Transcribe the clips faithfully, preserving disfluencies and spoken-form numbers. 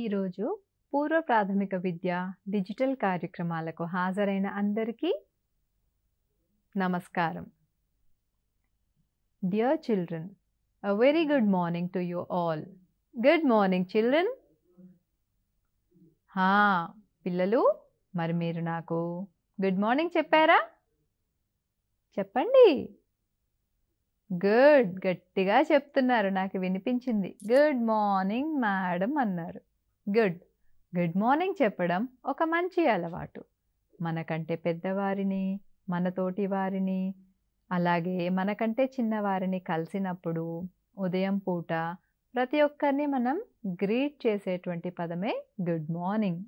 ఈరోజు పూర్వ ప్రాథమిక విద్య డిజిటల్ కార్యక్రమాలకు హాజరైన అందరికీ నమస్కారం. Dear children, a very good morning to you all. Good morning children. హా పిల్లలు, మరి మీరు నాకు గుడ్ మార్నింగ్ చెప్పారా? చెప్పండి. గుడ్, గట్టిగా చెప్తున్నారు, నాకు వినిపించింది. గుడ్ మార్నింగ్ మేడం అన్నారు. గుడ్ గుడ్ మార్నింగ్ చెప్పడం ఒక మంచి అలవాటు. మనకంటే పెద్దవారిని, మనతోటి వారిని, అలాగే మనకంటే చిన్నవారిని కలిసినప్పుడు ఉదయం పూట ప్రతి ఒక్కరిని మనం గ్రీట్ చేసేటువంటి పదమే గుడ్ మార్నింగ్.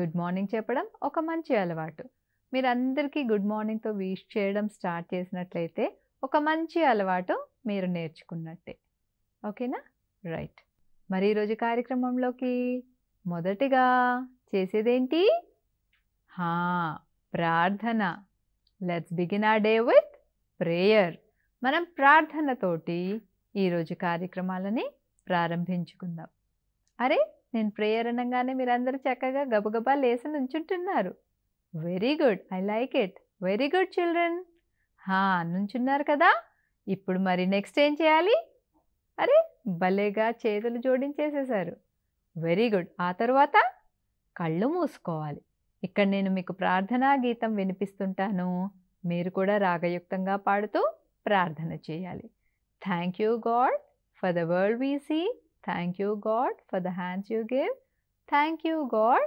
గుడ్ మార్నింగ్ చెప్పడం ఒక మంచి అలవాటు. మీరందరికీ గుడ్ మార్నింగ్తో విష్ చేయడం స్టార్ట్ చేసినట్లయితే ఒక మంచి అలవాటు మీరు నేర్చుకున్నట్టే. ఓకేనా? రైట్. మరి ఈరోజు కార్యక్రమంలోకి మొదటిగా చేసేదేంటి? హా ప్రార్థన. Let's begin our day with prayer. మనం ప్రార్థనతోటి ఈరోజు కార్యక్రమాలని ప్రారంభించుకుందాం. అరే, నేను ప్రేయర్ అనగానే మీరందరూ చక్కగా గబగబా లేసి నుంచుంటున్నారు. Very good, I like it. Very good children. హా నుంచున్నారు కదా. ఇప్పుడు మరి నెక్స్ట్ ఏం చేయాలి? అరే భలేగా చేతులు జోడించేసేసారు. Very good. ఆ తర్వాత కళ్ళు మూసుకోవాలి. ఇక్కడ నేను మీకు ప్రార్థనా గీతం వినిపిస్తుంటాను. మీరు కూడా రాగయుక్తంగా పాడుతూ ప్రార్థన చేయాలి. Thank you God for the world we see. Thank you God for the hands you give. Thank you God.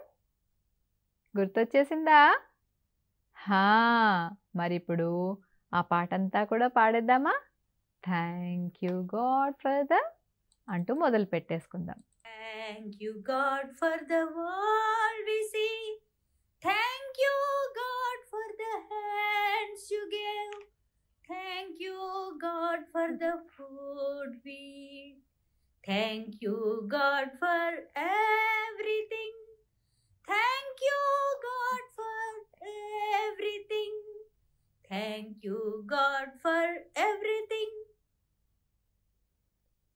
గుర్తొచ్చేసిందా? హా మరి ఇప్పుడు ఆ పాటంతా కూడా పాడేద్దామా? Thank you God for the అంటూ మొదలు పెట్టేసుకుందాం. Thank you God for the world we see. Thank you God for the hands you give. Thank you God for the food we eat. Thank you God for everything. Thank you God for everything. Thank you God for everything.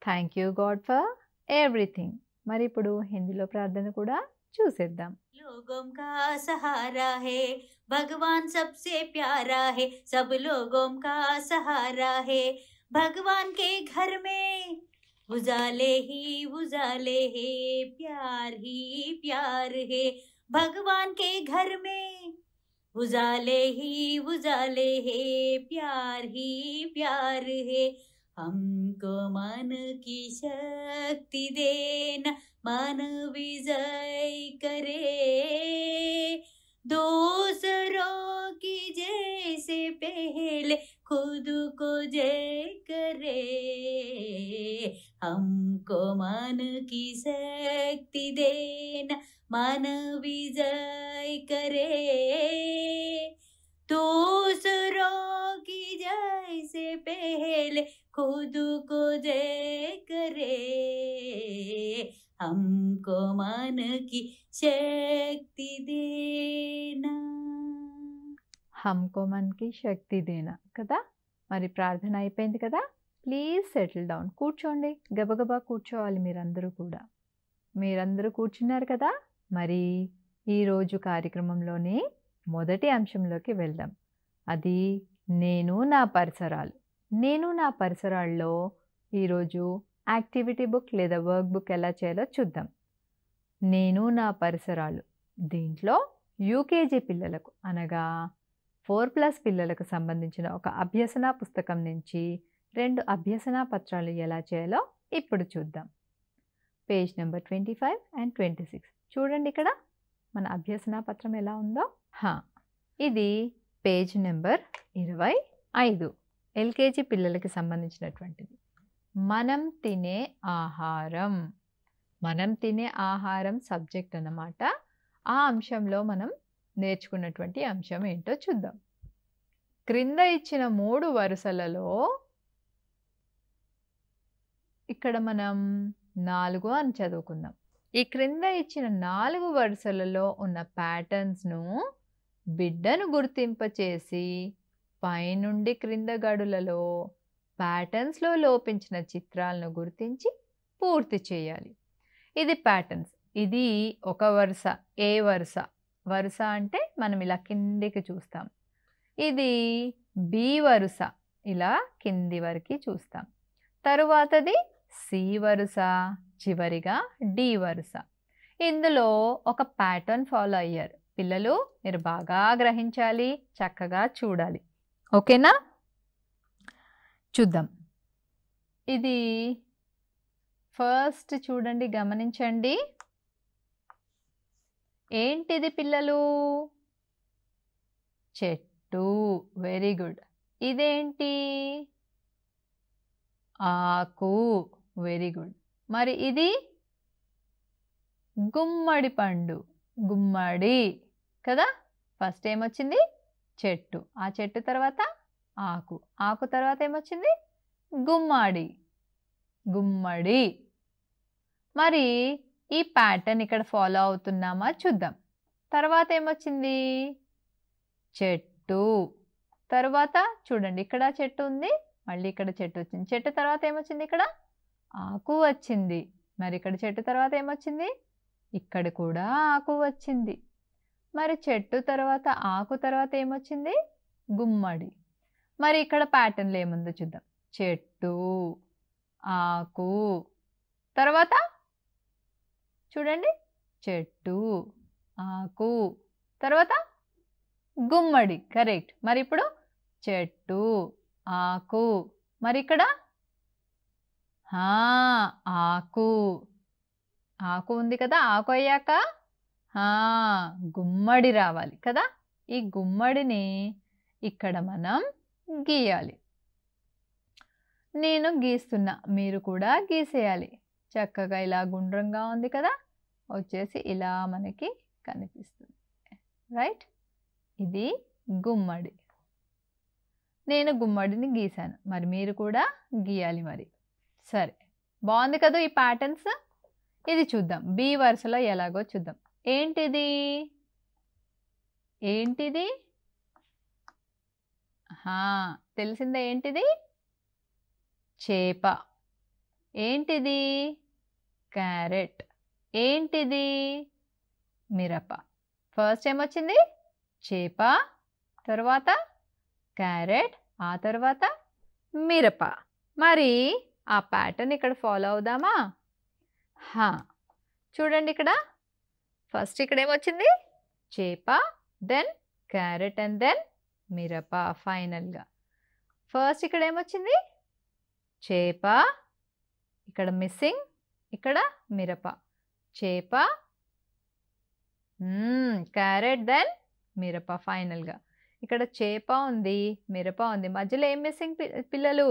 Thank you God for everything. మరి ఇప్పుడు హిందీలో ప్రార్థన కూడా చూసేద్దాం. लोगों का सहारा है भगवान, सबसे प्यारा है. सब लोगों का सहारा है भगवान, के घर में उजाले ही उजाले है. प्यार ही प्यार है भगवान के घर में, उजाले ही उजाले है. प्यार ही प्यार है. हमको मन की शक्ति देना, मन विजय करे. दूसरों की जैसे पहले खुद को जय करे. हमको मन की शक्ति देना, मन विजय करे. दूसरों की जैसे पहले खुद को जय करे. हमको मन की शक्ति देना, हमको मन की शक्ति देना कदा. మరి ప్రార్థన అయిపోయింది కదా. ప్లీజ్ సెటిల్ డౌన్, కూర్చోండి. గబగబా కూర్చోవాలి మీరందరూ కూడా. మీరందరూ కూర్చున్నారు కదా. మరి ఈరోజు కార్యక్రమంలోని మొదటి అంశంలోకి వెళ్దాం. అది నేను నా పరిసరాలు. నేను నా పరిసరాల్లో ఈరోజు యాక్టివిటీ బుక్ లేదా వర్క్ బుక్ ఎలా చేయాలో చూద్దాం. నేను నా పరిసరాలు దీంట్లో యూకేజీ పిల్లలకు అనగా ఫోర్ ప్లస్ పిల్లలకు సంబంధించిన ఒక అభ్యసన పుస్తకం నుంచి రెండు అభ్యసన పత్రాలు ఎలా చేయాలో ఇప్పుడు చూద్దాం. Page number twenty five and twenty six చూడండి. ఇక్కడ మన అభ్యసన పత్రం ఎలా ఉందో. హా ఇది పేజ్ నెంబర్ ఇరవై ఐదు, ఎల్కేజీ పిల్లలకి సంబంధించినటువంటిది. మనం తినే ఆహారం. మనం తినే ఆహారం సబ్జెక్ట్ అన్నమాట. ఆ అంశంలో మనం నేర్చుకున్నటువంటి అంశం ఏంటో చూద్దాం. క్రింద ఇచ్చిన మూడు వరుసలలో ఇక్కడ మనం నాలుగు అని చదువుకుందాం. ఈ క్రింద ఇచ్చిన నాలుగు వరుసలలో ఉన్న ప్యాటర్న్స్ను బిడ్డను గుర్తింపచేసి పైనుండి క్రింద గడులలో ప్యాటర్న్స్లో లోపించిన చిత్రాలను గుర్తించి పూర్తి చేయాలి. ఇది ప్యాటర్న్స్. ఇది ఒక వరుస, ఏ వరుస. వరుస అంటే మనం ఇలా కిందికి చూస్తాం. ఇది బి వరుస, ఇలా కింది వరకు చూస్తాం. తరువాతది సి వరుస, చివరిగా డి వరుస. ఇందులో ఒక ప్యాటర్న్ ఫాలో అయ్యారు పిల్లలు. మీరు బాగా గ్రహించాలి, చక్కగా చూడాలి, ఓకేనా? చూద్దాం. ఇది ఫస్ట్ చూడండి, గమనించండి. ఏంటిది పిల్లలు? చెట్టు. Very good. ఇదేంటి? ఆకు. Very good. మరి ఇది గుమ్మడి పండు, గుమ్మడి కదా. ఫస్ట్ ఏమొచ్చింది? చెట్టు. ఆ చెట్టు తర్వాత ఆకు, ఆకు తర్వాత ఏమొచ్చింది? గుమ్మడి, గుమ్మడి. మరి ఈ ప్యాటర్న్ ఇక్కడ ఫాలో అవుతున్నామా చూద్దాం. తర్వాత ఏమొచ్చింది? చెట్టు. తర్వాత చూడండి, ఇక్కడ చెట్టు ఉంది, మళ్ళీ ఇక్కడ చెట్టు వచ్చింది. చెట్టు తర్వాత ఏమొచ్చింది? ఇక్కడ ఆకు వచ్చింది. మరి ఇక్కడ చెట్టు తర్వాత ఏమొచ్చింది? ఇక్కడ కూడా ఆకు వచ్చింది. మరి చెట్టు తర్వాత ఆకు తర్వాత ఏమొచ్చింది? గుమ్మడి. మరి ఇక్కడ ప్యాటర్న్లో ఏముందో చూద్దాం. చెట్టు, ఆకు, తర్వాత చూడండి, చెట్టు, ఆకు, తర్వాత గుమ్మడి. కరెక్ట్. మరి ఇప్పుడు చెట్టు, ఆకు, మరి ఇక్కడ ఆకు, ఆకు ఉంది కదా. ఆకు అయ్యాక గుమ్మడి రావాలి కదా. ఈ గుమ్మడిని ఇక్కడ మనం గీయాలి. నేను గీస్తున్నా, మీరు కూడా గీసేయాలి. చక్కగా ఇలా గుండ్రంగా ఉంది కదా, వచ్చేసి ఇలా మనకి కనిపిస్తుంది, రైట్? ఇది గుమ్మడి. నేను గుమ్మడిని గీసాను, మరి మీరు కూడా గీయాలి. మరి సరే, బాగుంది కదా ఈ ప్యాటర్న్స్. ఇది చూద్దాం, బి వరుసలో ఎలాగో చూద్దాం. ఏంటిది? ఏంటిది? తెలిసిందా? ఏంటిది? చేప. ఏంటిది? క్యారెట్. ఏంటిది? మిరప. ఫస్ట్ ఏమొచ్చింది? చేప, తర్వాత క్యారెట్, ఆ తర్వాత మిరప. మరి ఆ ప్యాటర్న్ ఇక్కడ ఫాలో అవుదామా? హా, చూడండి, ఇక్కడ ఫస్ట్ ఇక్కడ ఏమొచ్చింది? చేప, దెన్ క్యారెట్ అండ్ దెన్ మిరప. ఫైనల్గా ఫస్ట్ ఇక్కడ ఏమొచ్చింది? చేప, ఇక్కడ మిస్సింగ్, ఇక్కడ మిరప. చేప, క్యారెట్, దెన్ మిరప. ఫైనల్గా ఇక్కడ చేప ఉంది, మిరప ఉంది, మధ్యలో ఏం మిస్సింగ్ పిల్లలు?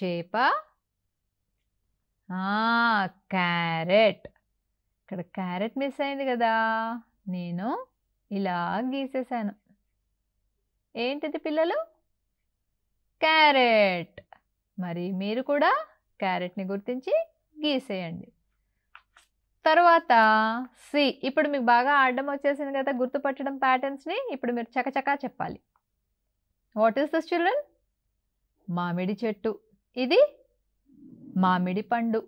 చేప, క్యారెట్. ఇక్కడ క్యారెట్ మిస్ అయింది కదా, నేను ఇలా గీసేసాను. ఏంటిది పిల్లలు? క్యారెట్. మరి మీరు కూడా క్యారెట్ని గుర్తించి గీసేయండి. తర్వాత సి. ఇప్పుడు మీకు బాగా ఆడడం వచ్చేసింది కదా, గుర్తుపట్టడం ప్యాటర్న్స్ని. ఇప్పుడు మీరు చకచకా చెప్పాలి. What is this children? మామిడి చెట్టు. ఇది మామిడి పండు,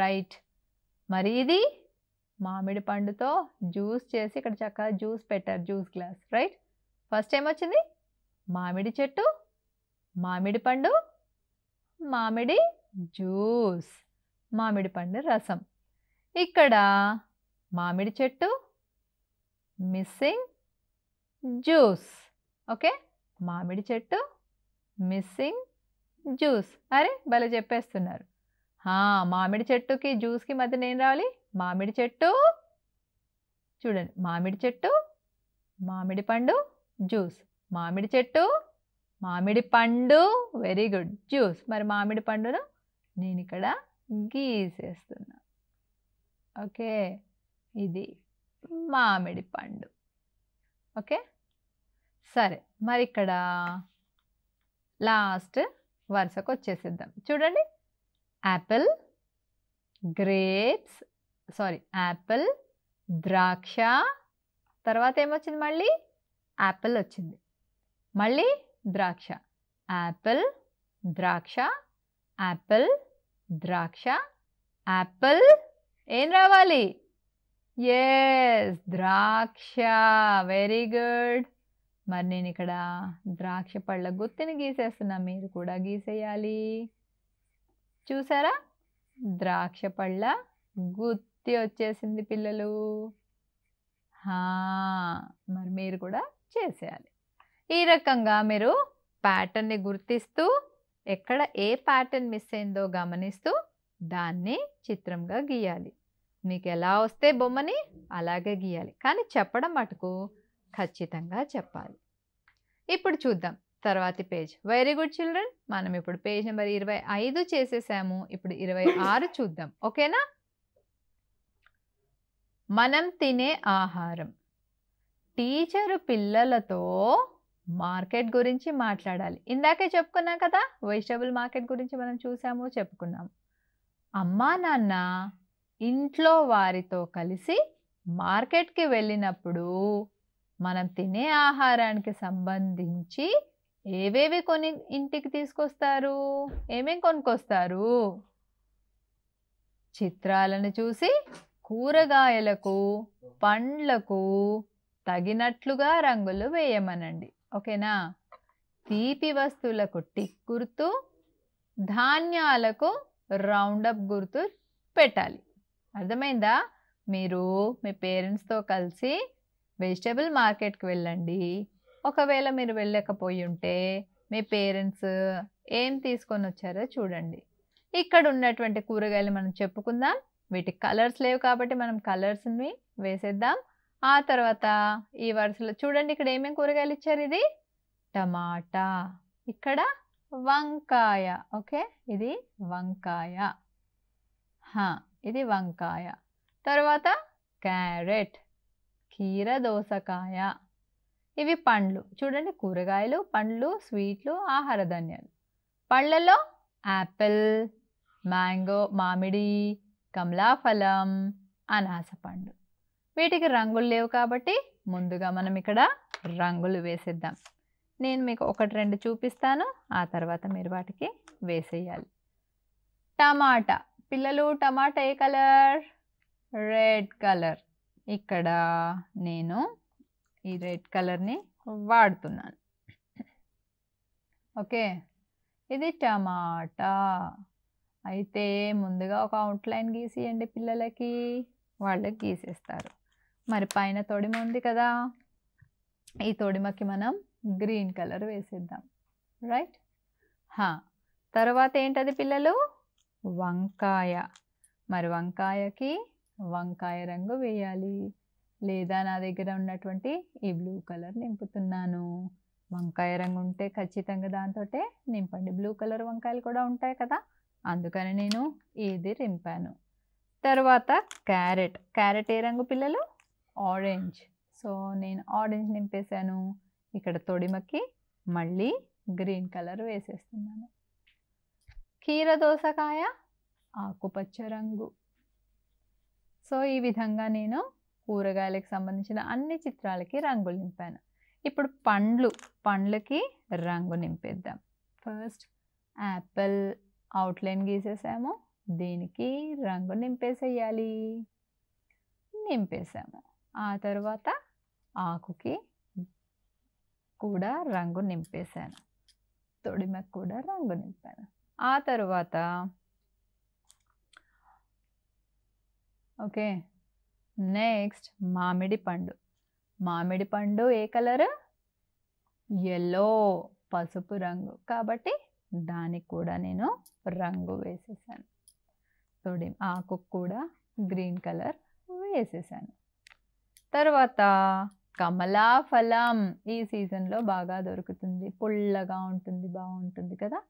రైట్? మరి ఇది మామిడి పండుతో జ్యూస్ చేసి ఇక్కడ చక్కగా జ్యూస్ పెట్టారు, జ్యూస్ గ్లాస్, రైట్? ఫస్ట్ ఏమొచ్చింది? మామిడి చెట్టు, మామిడి పండు, మామిడి జ్యూస్, మామిడి పండు రసం. ఇక్కడ మామిడి చెట్టు మిస్సింగ్, జ్యూస్. ఓకే, మామిడి చెట్టు మిస్సింగ్, జ్యూస్. అరే భలే చెప్పేస్తున్నారు. మామిడి చెట్టుకి జ్యూస్కి మధ్యన ఏం రావాలి? మామిడి చెట్టు, చూడండి, మామిడి చెట్టు, మామిడి పండు, జ్యూస్. మామిడి చెట్టు, మామిడి పండు, వెరీ గుడ్, జ్యూస్. మరి మామిడి పండును నేను ఇక్కడ గీసేస్తున్నా. ఓకే, ఇది మామిడి పండు. ఓకే సరే మరి ఇక్కడ లాస్ట్ వరుసకు వచ్చేసిద్దాం చూడండి యాపిల్ గ్రేప్స్ సారీ యాపిల్ ద్రాక్ష తర్వాత ఏమొచ్చింది మళ్ళీ యాపిల్ వచ్చింది మళ్ళీ ద్రాక్ష యాపిల్ ద్రాక్ష యాపిల్ ద్రాక్ష యాపిల్ ఏం రావాలి yes ద్రాక్షా వెరీ గుడ్ మరి నేను ఇక్కడ ద్రాక్ష పళ్ళ గుత్తిని గీసేస్తున్నా మీరు కూడా గీసేయాలి చూసారా ద్రాక్ష పళ్ళ గుత్తి వచ్చేసింది పిల్లలు హా మరి మీరు కూడా చేసేయాలి ఈ రకంగా మీరు ప్యాటర్న్ ని గుర్తిస్తూ ఎక్కడ ఏ ప్యాటర్న్ మిస్ అయిందో గమనిస్తూ దాన్ని చిత్రంగా గీయాలి మీకు ఎలా వస్తే బొమ్మని అలాగే గీయాలి కానీ చెప్పడం మటుకు ఖచ్చితంగా చెప్పాలి ఇప్పుడు చూద్దాం తర్వాతి పేజ్ వెరీ గుడ్ చిల్డ్రన్ మనం ఇప్పుడు పేజ్ నెంబర్ ఇరవై ఐదు చేసేసాము ఇప్పుడు ఇరవై ఆరు చూద్దాం ఓకేనా మనం తినే ఆహారం టీచరు పిల్లలతో మార్కెట్ గురించి మాట్లాడాలి ఇందాకే చెప్పుకున్నాం కదా వెజిటబుల్ మార్కెట్ గురించి మనం చూసాము చెప్పుకున్నాము అమ్మా నాన్న ఇంట్లో వారితో కలిసి మార్కెట్కి వెళ్ళినప్పుడు మనం తినే ఆహారానికి సంబంధించి ఏవేవి కొని ఇంటికి తీసుకొస్తారు ఏమేం కొనుక్కొస్తారు చిత్రాలను చూసి కూరగాయలకు పండ్లకు తగినట్లుగా రంగులు వేయమనండి ఓకేనా తీపి వస్తువులకు టిక్ గుర్తు ధాన్యాలకు రౌండప్ గుర్తు పెట్టాలి అర్థమైందా మీరు మీ పేరెంట్స్తో కలిసి వెజిటబుల్ మార్కెట్కి వెళ్ళండి ఒకవేళ మీరు వెళ్ళకపోయి ఉంటే మీ పేరెంట్స్ ఏం తీసుకొని వచ్చారో చూడండి ఇక్కడ ఉన్నటువంటి కూరగాయలు మనం చెప్పుకుందాం వీటికి కలర్స్ లేవు కాబట్టి మనం కలర్స్ని వేసేద్దాం ఆ తర్వాత ఈ వరుసలో చూడండి ఇక్కడ ఏమేమి కూరగాయలు ఇచ్చారు ఇది టమాటా ఇక్కడ వంకాయ ఓకే ఇది వంకాయ హా ఇది వంకాయ తర్వాత క్యారెట్ కీర దోసకాయ ఇవి పండ్లు చూడండి కూరగాయలు పండ్లు స్వీట్లు ఆహార ధాన్యాలు పండ్లలో యాపిల్ మ్యాంగో మామిడి కమలాఫలం అనాస పండు వీటికి రంగులు లేవు కాబట్టి ముందుగా మనం ఇక్కడ రంగులు వేసేద్దాం నేను మీకు ఒకటి రెండు చూపిస్తాను ఆ తర్వాత మీరు వాటికి వేసేయాలి టమాటా పిల్లలు టమాటా ఏ కలర్ రెడ్ కలర్ ఇక్కడ నేను ఈ రెడ్ కలర్ని వాడుతున్నాను ఓకే ఇది టమాటా అయితే ముందుగా ఒక అవుట్లైన్ గీసేయండి పిల్లలకి వాళ్ళకి గీసేస్తారు మరి పైన తొడిమ ఉంది కదా ఈ తొడిమకి మనం గ్రీన్ కలర్ వేసేద్దాం రైట్ హా తర్వాత ఏంటది పిల్లలు వంకాయ మరి వంకాయకి వంకాయ రంగు వేయాలి లేదా నా దగ్గర ఉన్నటువంటి ఈ బ్లూ కలర్ నింపుతున్నాను వంకాయ రంగు ఉంటే ఖచ్చితంగా దాంతో నింపండి బ్లూ కలర్ వంకాయలు కూడా ఉంటాయి కదా అందుకని నేను ఇది నింపాను తర్వాత క్యారెట్ క్యారెట్ ఏ రంగు పిల్లలు ఆరెంజ్ సో నేను ఆరెంజ్ నింపేశాను ఇక్కడ తొడిమకి మళ్ళీ గ్రీన్ కలర్ వేసేస్తున్నాను కీర దోసకాయ ఆకుపచ్చ రంగు సో ఈ విధంగా నేను కూరగాయలకు సంబంధించిన అన్ని చిత్రాలకి రంగులు నింపాను ఇప్పుడు పండ్లు పండ్లకి రంగు నింపేద్దాం ఫస్ట్ యాపిల్ అవుట్లైన్ గీసేసాము దీనికి రంగు నింపేసేయాలి నింపేసాము ఆ తర్వాత ఆకుకి కూడా రంగు నింపేశాను తొడిమకు కూడా రంగు నింపాను ఆ తర్వాత ఓకే నెక్స్ట్ మామిడి పండు మామిడి పండు ఏ కలర్ ఎల్లో పసుపు రంగు కాబట్టి దానికి కూడా నేను రంగు వేసేసాను తొడి ఆకు కూడా గ్రీన్ కలర్ వేసేసాను తర్వాత కమలాఫలం ఈ సీజన్లో బాగా దొరుకుతుంది పుల్లగా ఉంటుంది బాగుంటుంది కదా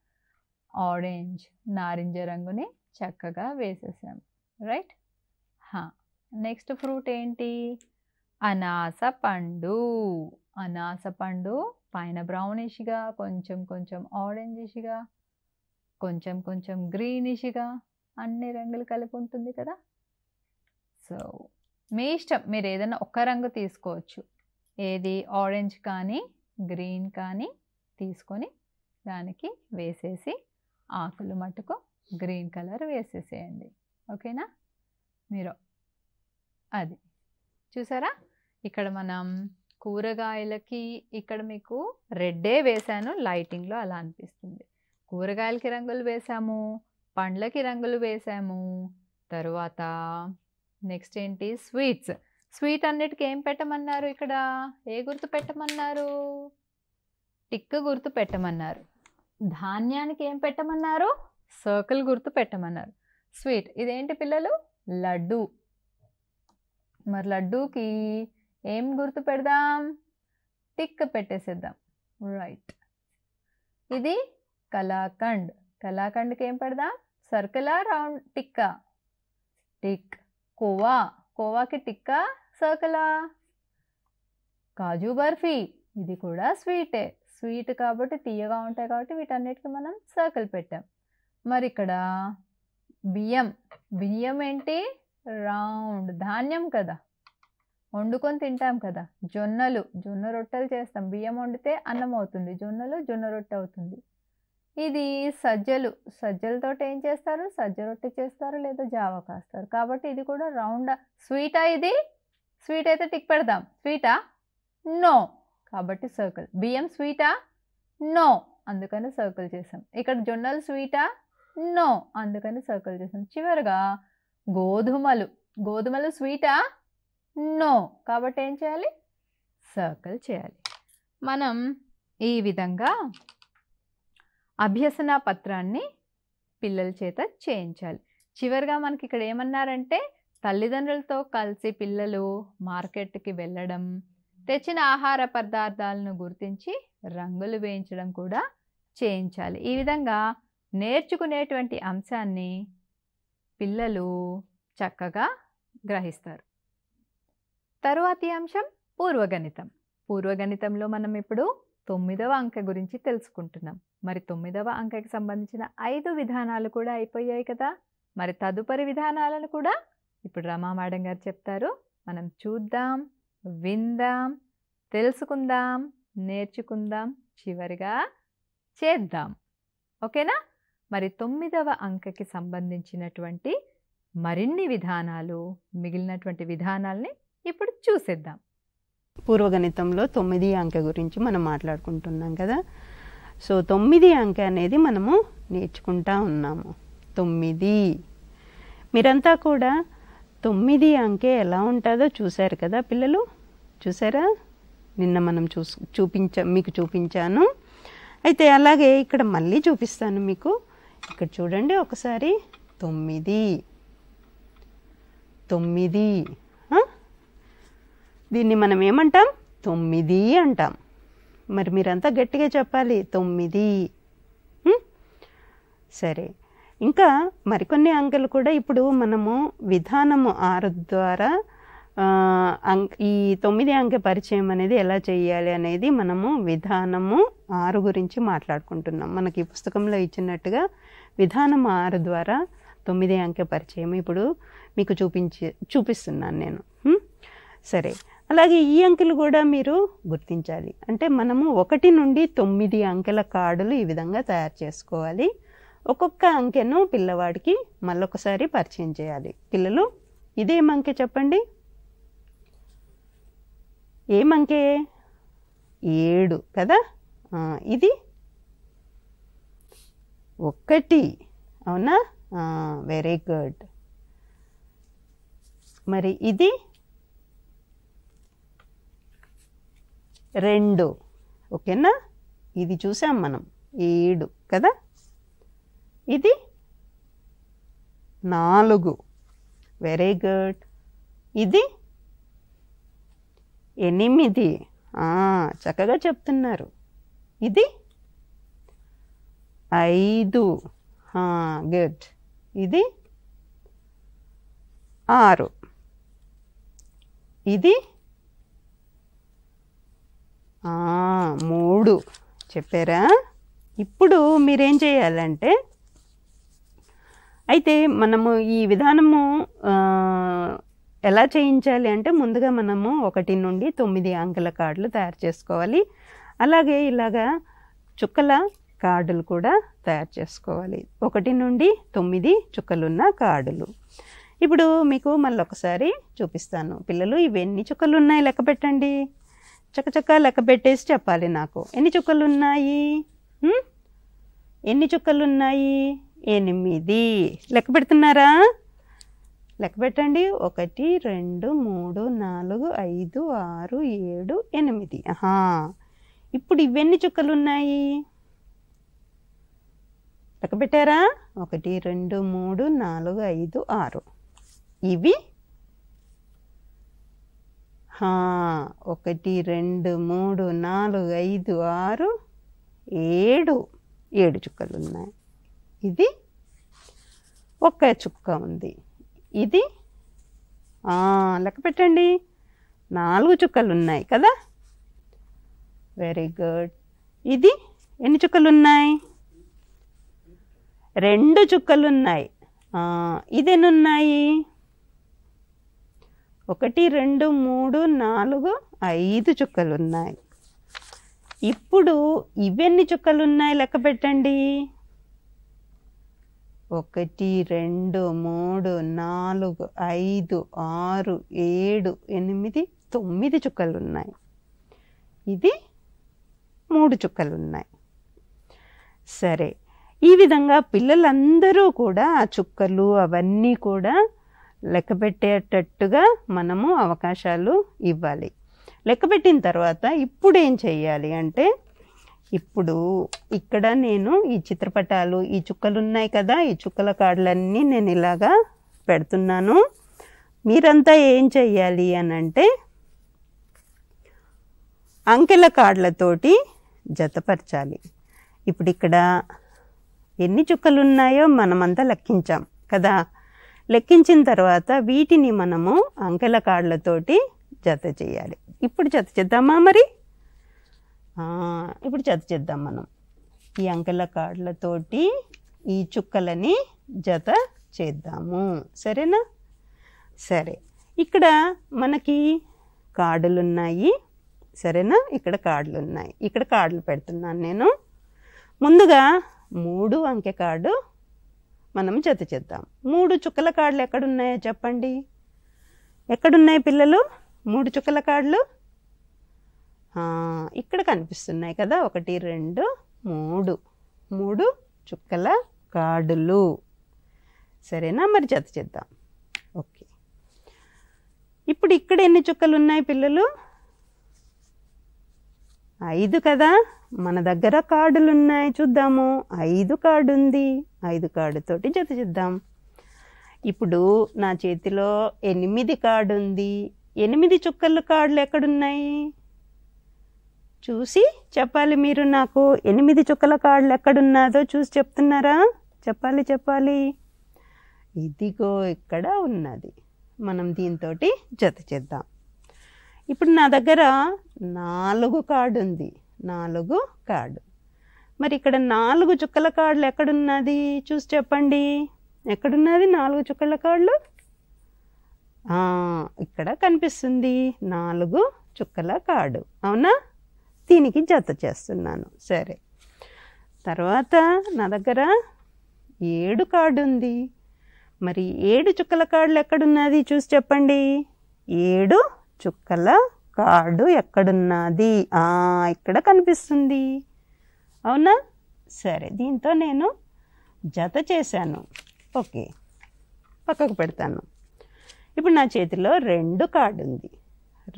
ఆరెంజ్ నారింజ రంగుని చక్కగా వేసేసాము రైట్ హా నెక్స్ట్ ఫ్రూట్ ఏంటి అనాస పండు. అనాస పండు పైన బ్రౌనిష్గా, కొంచెం కొంచెం ఆరెంజిష్గా, కొంచెం కొంచెం గ్రీనిష్గా అన్ని రంగులు కలిపి ఉంటుంది కదా. సో మీ ఇష్టం, మీరు ఏదైనా ఒక్క రంగు తీసుకోవచ్చు, ఏది ఆరెంజ్ కానీ గ్రీన్ కానీ తీసుకొని దానికి వేసేసి ఆకులు మట్టుకు గ్రీన్ కలర్ వేసేసేయండి. ఓకేనా? మీరు అది చూసారా, ఇక్కడ మనం కూరగాయలకి ఇక్కడ మీకు రెడ్డే వేసాను, లైటింగ్లో అలా అనిపిస్తుంది. కూరగాయలకి రంగులు వేసాము, పండ్లకి రంగులు వేసాము. తరువాత నెక్స్ట్ ఏంటి? స్వీట్స్. స్వీట్ అన్నిటికీ ఏం పెట్టమన్నారు? ఇక్కడ ఏ గుర్తు పెట్టమన్నారు? టిక్ గుర్తు పెట్టమన్నారు. ధాన్యానికి ఏం పెట్టమన్నారు? సర్కిల్ గుర్తు పెట్టమన్నారు. స్వీట్ ఇదేంటి పిల్లలు? లడ్డు. మరి లడ్డూకి ఏం గుర్తు పెడదాం? టిక్ పెట్టేసేద్దాం. రైట్. ఇది కలాకండ్. కలాకండ్కి ఏం పెడదాం? సర్కిలా రౌండ్? టిక్కా. టిక్. కోవా. కోవాకి టిక్కా సర్కిలా? కాజు బర్ఫీ. ఇది కూడా స్వీటే, స్వీట్ కాబట్టి తీయగా ఉంటాయి కాబట్టి వీటన్నిటికీ మనం సర్కిల్ పెట్టాం. మరి ఇక్కడ బియ్యం. బియ్యం ఏంటి? రౌండ్. ధాన్యం కదా, వండుకొని తింటాం కదా. జొన్నలు, జొన్న రొట్టెలు చేస్తాం. బియ్యం వండితే అన్నం అవుతుంది, జొన్నలు జొన్న రొట్టె అవుతుంది. ఇది సజ్జలు. సజ్జలతో ఏం చేస్తారు? సజ్జ రొట్టె చేస్తారు లేదా జావా కాస్తారు. కాబట్టి ఇది కూడా రౌండ్. స్వీటా ఇది? స్వీట్ అయితే టిక్ పెడదాం. స్వీటా? నో. కాబట్టి సర్కిల్. బియ్యం స్వీటా? నో, అందుకని సర్కిల్ చేసాం. ఇక్కడ జొన్నలు స్వీటా? నో, అందుకని సర్కిల్ చేసాం. చివరిగా గోధుమలు. గోధుమలు స్వీటా? నో, కాబట్టి ఏం చేయాలి? సర్కిల్ చేయాలి. మనం ఈ విధంగా అభ్యసన పత్రాన్ని పిల్లల చేత చేయించాలి. చివరిగా మనకి ఇక్కడ ఏమన్నారంటే తల్లిదండ్రులతో కలిసి పిల్లలు మార్కెట్కి వెళ్ళడం, తెచ్చిన ఆహార పదార్థాలను గుర్తించి రంగులు వేయించడం కూడా చేయించాలి. ఈ విధంగా నేర్చుకునేటువంటి అంశాన్ని పిల్లలు చక్కగా గ్రహిస్తారు. తరువాతి అంశం పూర్వగణితం. పూర్వగణితంలో మనం ఇప్పుడు తొమ్మిదవ అంకె గురించి తెలుసుకుంటున్నాం. మరి తొమ్మిదవ అంకెకి సంబంధించిన ఐదు విధానాలు కూడా అయిపోయాయి కదా. మరి తదుపరి విధానాలను కూడా ఇప్పుడు రమా మేడం గారు చెప్తారు. మనం చూద్దాం, విందాం, తెలుసుకుందాం, నేర్చుకుందాం, చివరిగా చేద్దాం. ఓకేనా? మరి తొమ్మిదవ అంకెకి సంబంధించినటువంటి మరిన్ని విధానాలు, మిగిలినటువంటి విధానాలని ఇప్పుడు చూసేద్దాం. పూర్వగణితంలో తొమ్మిది అంకె గురించి మనం మాట్లాడుకుంటున్నాం కదా. సో తొమ్మిది అంకె అనేది మనము నేర్చుకుంటా ఉన్నాము. తొమ్మిది మీరంతా కూడా తొమ్మిది అంకె ఎలా ఉంటుందో చూశారు కదా పిల్లలు. చూసారా, నిన్న మనం చూసు చూపించా మీకు చూపించాను. అయితే అలాగే ఇక్కడ మళ్ళీ చూపిస్తాను మీకు. ఇక్కడ చూడండి ఒకసారి. తొమ్మిది, తొమ్మిది, దీన్ని మనం ఏమంటాం? తొమ్మిది అంటాం. మరి మీరంతా గట్టిగా చెప్పాలి, తొమ్మిది. సరే, ఇంకా మరికొన్ని అంకెలు కూడా ఇప్పుడు మనము విధానము ఆరు ద్వారా ఈ తొమ్మిది అంకె పరిచయం అనేది ఎలా చేయాలి అనేది మనము విధానము ఆరు గురించి మాట్లాడుకుంటున్నాం. మనకి ఈ పుస్తకంలో ఇచ్చినట్టుగా విధానము ఆరు ద్వారా తొమ్మిది అంకె పరిచయం ఇప్పుడు మీకు చూపించి చూపిస్తున్నాను నేను. సరే, అలాగే ఈ అంకెలు కూడా మీరు గుర్తించాలి. అంటే మనము ఒకటి నుండి తొమ్మిది అంకెల కార్డులు ఈ విధంగా తయారు చేసుకోవాలి. ఒక్కొక్క అంకెను పిల్లవాడికి మళ్ళొకసారి పరిచయం చేయాలి. పిల్లలు ఇదేం అంకె చెప్పండి? ఏం అంకె? ఏడు కదా. ఇది ఒకటి, అవునా? Very good. మరి ఇది రెండు, ఓకేనా? ఇది చూసాం మనం, ఏడు కదా. ఇది నాలుగు, వెరీ గుడ్. ఇది ఎనిమిది, చక్కగా చెప్తున్నారు. ఇది ఐదు, గుడ్. ఇది ఆరు, ఇది ఇప్పుడు చెప్పారా. ఇప్పుడు మీరేం చేయాలంటే, అయితే మనము ఈ విధానము ఎలా చేయించాలి అంటే, ముందుగా మనము ఒకటి నుండి తొమ్మిది అంకెల కార్డులు తయారు చేసుకోవాలి. అలాగే ఇలాగా చుక్కల కార్డులు కూడా తయారు చేసుకోవాలి. ఒకటి నుండి తొమ్మిది చుక్కలున్న కార్డులు. ఇప్పుడు మీకు మళ్ళీ ఒకసారి చూపిస్తాను. పిల్లలు ఇవన్నీ చుక్కలు ఉన్నాయి లెక్క పెట్టండి. చక్కచక్క లెక్క పెట్టేసి చెప్పాలి నాకు ఎన్ని చుక్కలు ఉన్నాయి, ఎన్ని చుక్కలు ఉన్నాయి. ఎనిమిది. లెక్క పెడుతున్నారా? లెక్క పెట్టండి. ఒకటి రెండు మూడు నాలుగు ఐదు ఆరు ఏడు ఎనిమిది. ఆహా, ఇప్పుడు ఇవన్నీ చుక్కలు ఉన్నాయి. లెక్క పెట్టారా? ఒకటి రెండు మూడు నాలుగు ఐదు ఆరు. ఇవి ఒకటి రెండు మూడు నాలుగు ఐదు ఆరు ఏడు. ఏడు చుక్కలు ఉన్నాయి. ఇది ఒక చుక్క ఉంది. ఇది లెక్క పెట్టండి. నాలుగు చుక్కలు ఉన్నాయి కదా, వెరీ గుడ్. ఇది ఎన్ని చుక్కలు ఉన్నాయి? రెండు చుక్కలు ఉన్నాయి. ఇది ఎన్ని ఉన్నాయి? ఒకటి రెండు మూడు నాలుగు ఐదు చుక్కలు ఉన్నాయి. ఇప్పుడు ఇవన్నీ చుక్కలు ఉన్నాయి లెక్క పెట్టండి. ఒకటి రెండు మూడు నాలుగు ఐదు ఆరు ఏడు ఎనిమిది తొమ్మిది చుక్కలు ఉన్నాయి. ఇది మూడు చుక్కలు ఉన్నాయి. సరే, ఈ విధంగా పిల్లలందరూ కూడా ఆ చుక్కలు అవన్నీ కూడా లెక్క పెట్టేటట్టుగా మనము అవకాశాలు ఇవ్వాలి. లెక్క పెట్టిన తర్వాత ఇప్పుడు ఏం చేయాలి అంటే, ఇప్పుడు ఇక్కడ నేను ఈ చిత్రపటాలు, ఈ చుక్కలు ఉన్నాయి కదా, ఈ చుక్కల కార్డులన్నీ నేను ఇలాగా పెడుతున్నాను. మీరంతా ఏం చెయ్యాలి అనంటే, అంకెల కార్డులతోటి జతపరచాలి. ఇప్పుడు ఇక్కడ ఎన్ని చుక్కలు ఉన్నాయో మనమంతా లెక్కించాం కదా. లెక్కించిన తర్వాత వీటిని మనము అంకెల కార్డులతోటి జత చేయాలి. ఇప్పుడు జత చేద్దామా మరి? ఇప్పుడు జత చేద్దాం మనం. ఈ అంకెల కార్డులతోటి ఈ చుక్కలని జత చేద్దాము, సరేనా? సరే, ఇక్కడ మనకి కార్డులు ఉన్నాయి, సరేనా? ఇక్కడ కార్డులు ఉన్నాయి. ఇక్కడ కార్డులు పెడుతున్నాను నేను. ముందుగా మూడు అంకె కార్డు మనం జత చేద్దాం. మూడు చుక్కల కార్డులు ఎక్కడున్నాయో చెప్పండి. ఎక్కడున్నాయి పిల్లలు మూడు చుక్కల కార్డులు? ఇక్కడ కనిపిస్తున్నాయి కదా, ఒకటి రెండు మూడు. మూడు చుక్కల కార్డులు, సరేనా? మరి జత చేద్దాం. ఓకే, ఇప్పుడు ఇక్కడ ఎన్ని చుక్కలు ఉన్నాయి పిల్లలు? ఐదు కదా. మన దగ్గర కార్డులు ఉన్నాయి, చూద్దాము. ఐదు కార్డు ఉంది, ఐదు కార్డుతోటి జత చేద్దాం. ఇప్పుడు నా చేతిలో ఎనిమిది కార్డు ఉంది. ఎనిమిది చుక్కల కార్డులు ఎక్కడున్నాయి చూసి చెప్పాలి మీరు నాకు. ఎనిమిది చుక్కల కార్డులు ఎక్కడున్నాదో చూసి చెప్తున్నారా? చెప్పాలి చెప్పాలి. ఇదిగో ఇక్కడ ఉన్నది. మనం దీంతో జత చేద్దాం. ఇప్పుడు నా దగ్గర నాలుగు కార్డు ఉంది. నాలుగు కార్డు. మరి ఇక్కడ నాలుగు చుక్కల కార్డులు ఎక్కడున్నది చూసి చెప్పండి. ఎక్కడున్నది నాలుగు చుక్కల కార్డులు? ఇక్కడ కనిపిస్తుంది నాలుగు చుక్కల కార్డు, అవునా? దీనికి జత చేస్తున్నాను, సరే. తర్వాత నా దగ్గర ఏడు కార్డు ఉంది. మరి ఏడు చుక్కల కార్డులు ఎక్కడున్నది చూసి చెప్పండి. ఏడు చుక్కల కార్డు ఎక్కడున్నది? ఇక్కడ కనిపిస్తుంది, అవునా? సరే, దీంతో నేను జత చేశాను. ఓకే, పక్కకు పెడతాను. ఇప్పుడు నా చేతిలో రెండు కార్డు ఉంది.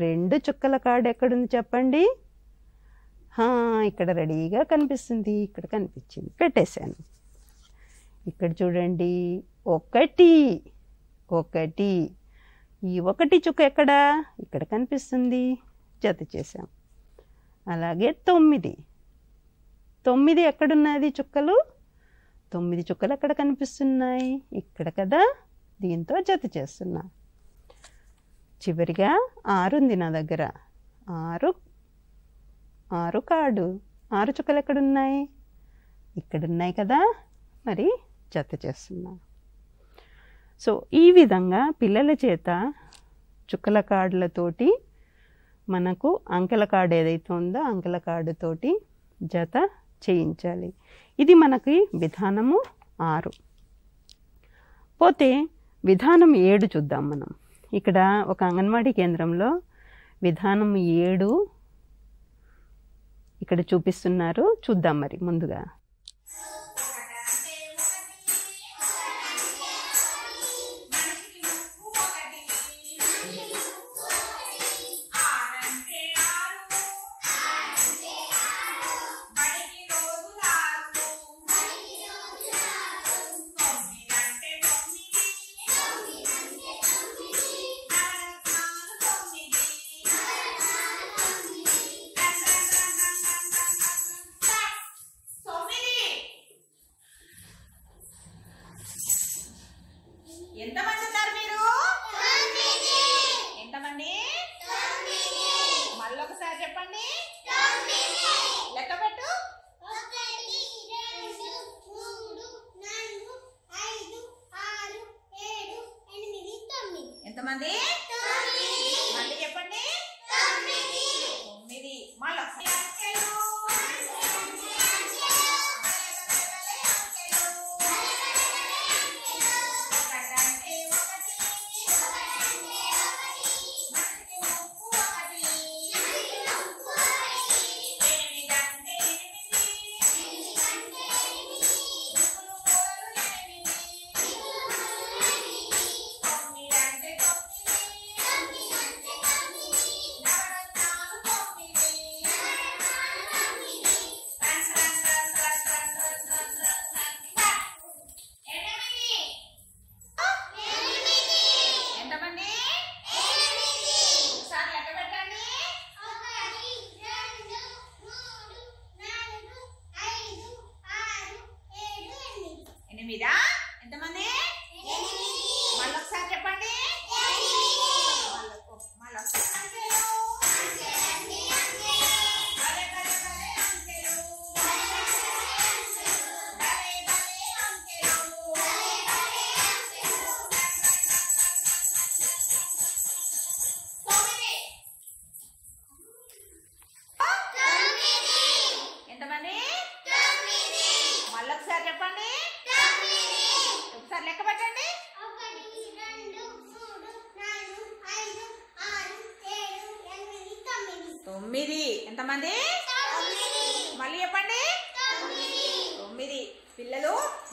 రెండు చుక్కల కార్డు ఎక్కడుంది చెప్పండి. ఇక్కడ రెడీగా కనిపిస్తుంది, ఇక్కడ కనిపించింది, పెట్టేశాను. ఇక్కడ చూడండి, ఒకటి. ఒకటి ఈ ఒకటి చుక్క ఎక్కడ? ఇక్కడ కనిపిస్తుంది, జత చేసాం. అలాగే తొమ్మిది. తొమ్మిది ఎక్కడున్నది చుక్కలు? తొమ్మిది చుక్కలు ఎక్కడ కనిపిస్తున్నాయి? ఇక్కడ కదా, దీంతో జత చేస్తున్నా. చివరిగా ఆరు ఉంది నా దగ్గర. ఆరు ఆరు కార్డు. ఆరు చుక్కలు ఎక్కడున్నాయి? ఇక్కడున్నాయి కదా, మరి జత చేస్తున్నాను. సో ఈ విధంగా పిల్లల చేత చుక్కల కార్డులతోటి మనకు అంకెల కార్డు ఏదైతే ఉందో అంకెల కార్డుతోటి జత చేయించాలి. ఇది మనకి విధానము ఆరు. పోతే విధానం ఏడు చూద్దాం మనం. ఇక్కడ ఒక అంగన్వాడీ కేంద్రంలో విధానం ఏడు ఇక్కడ చూపిస్తున్నారు, చూద్దాం మరి ముందుగా.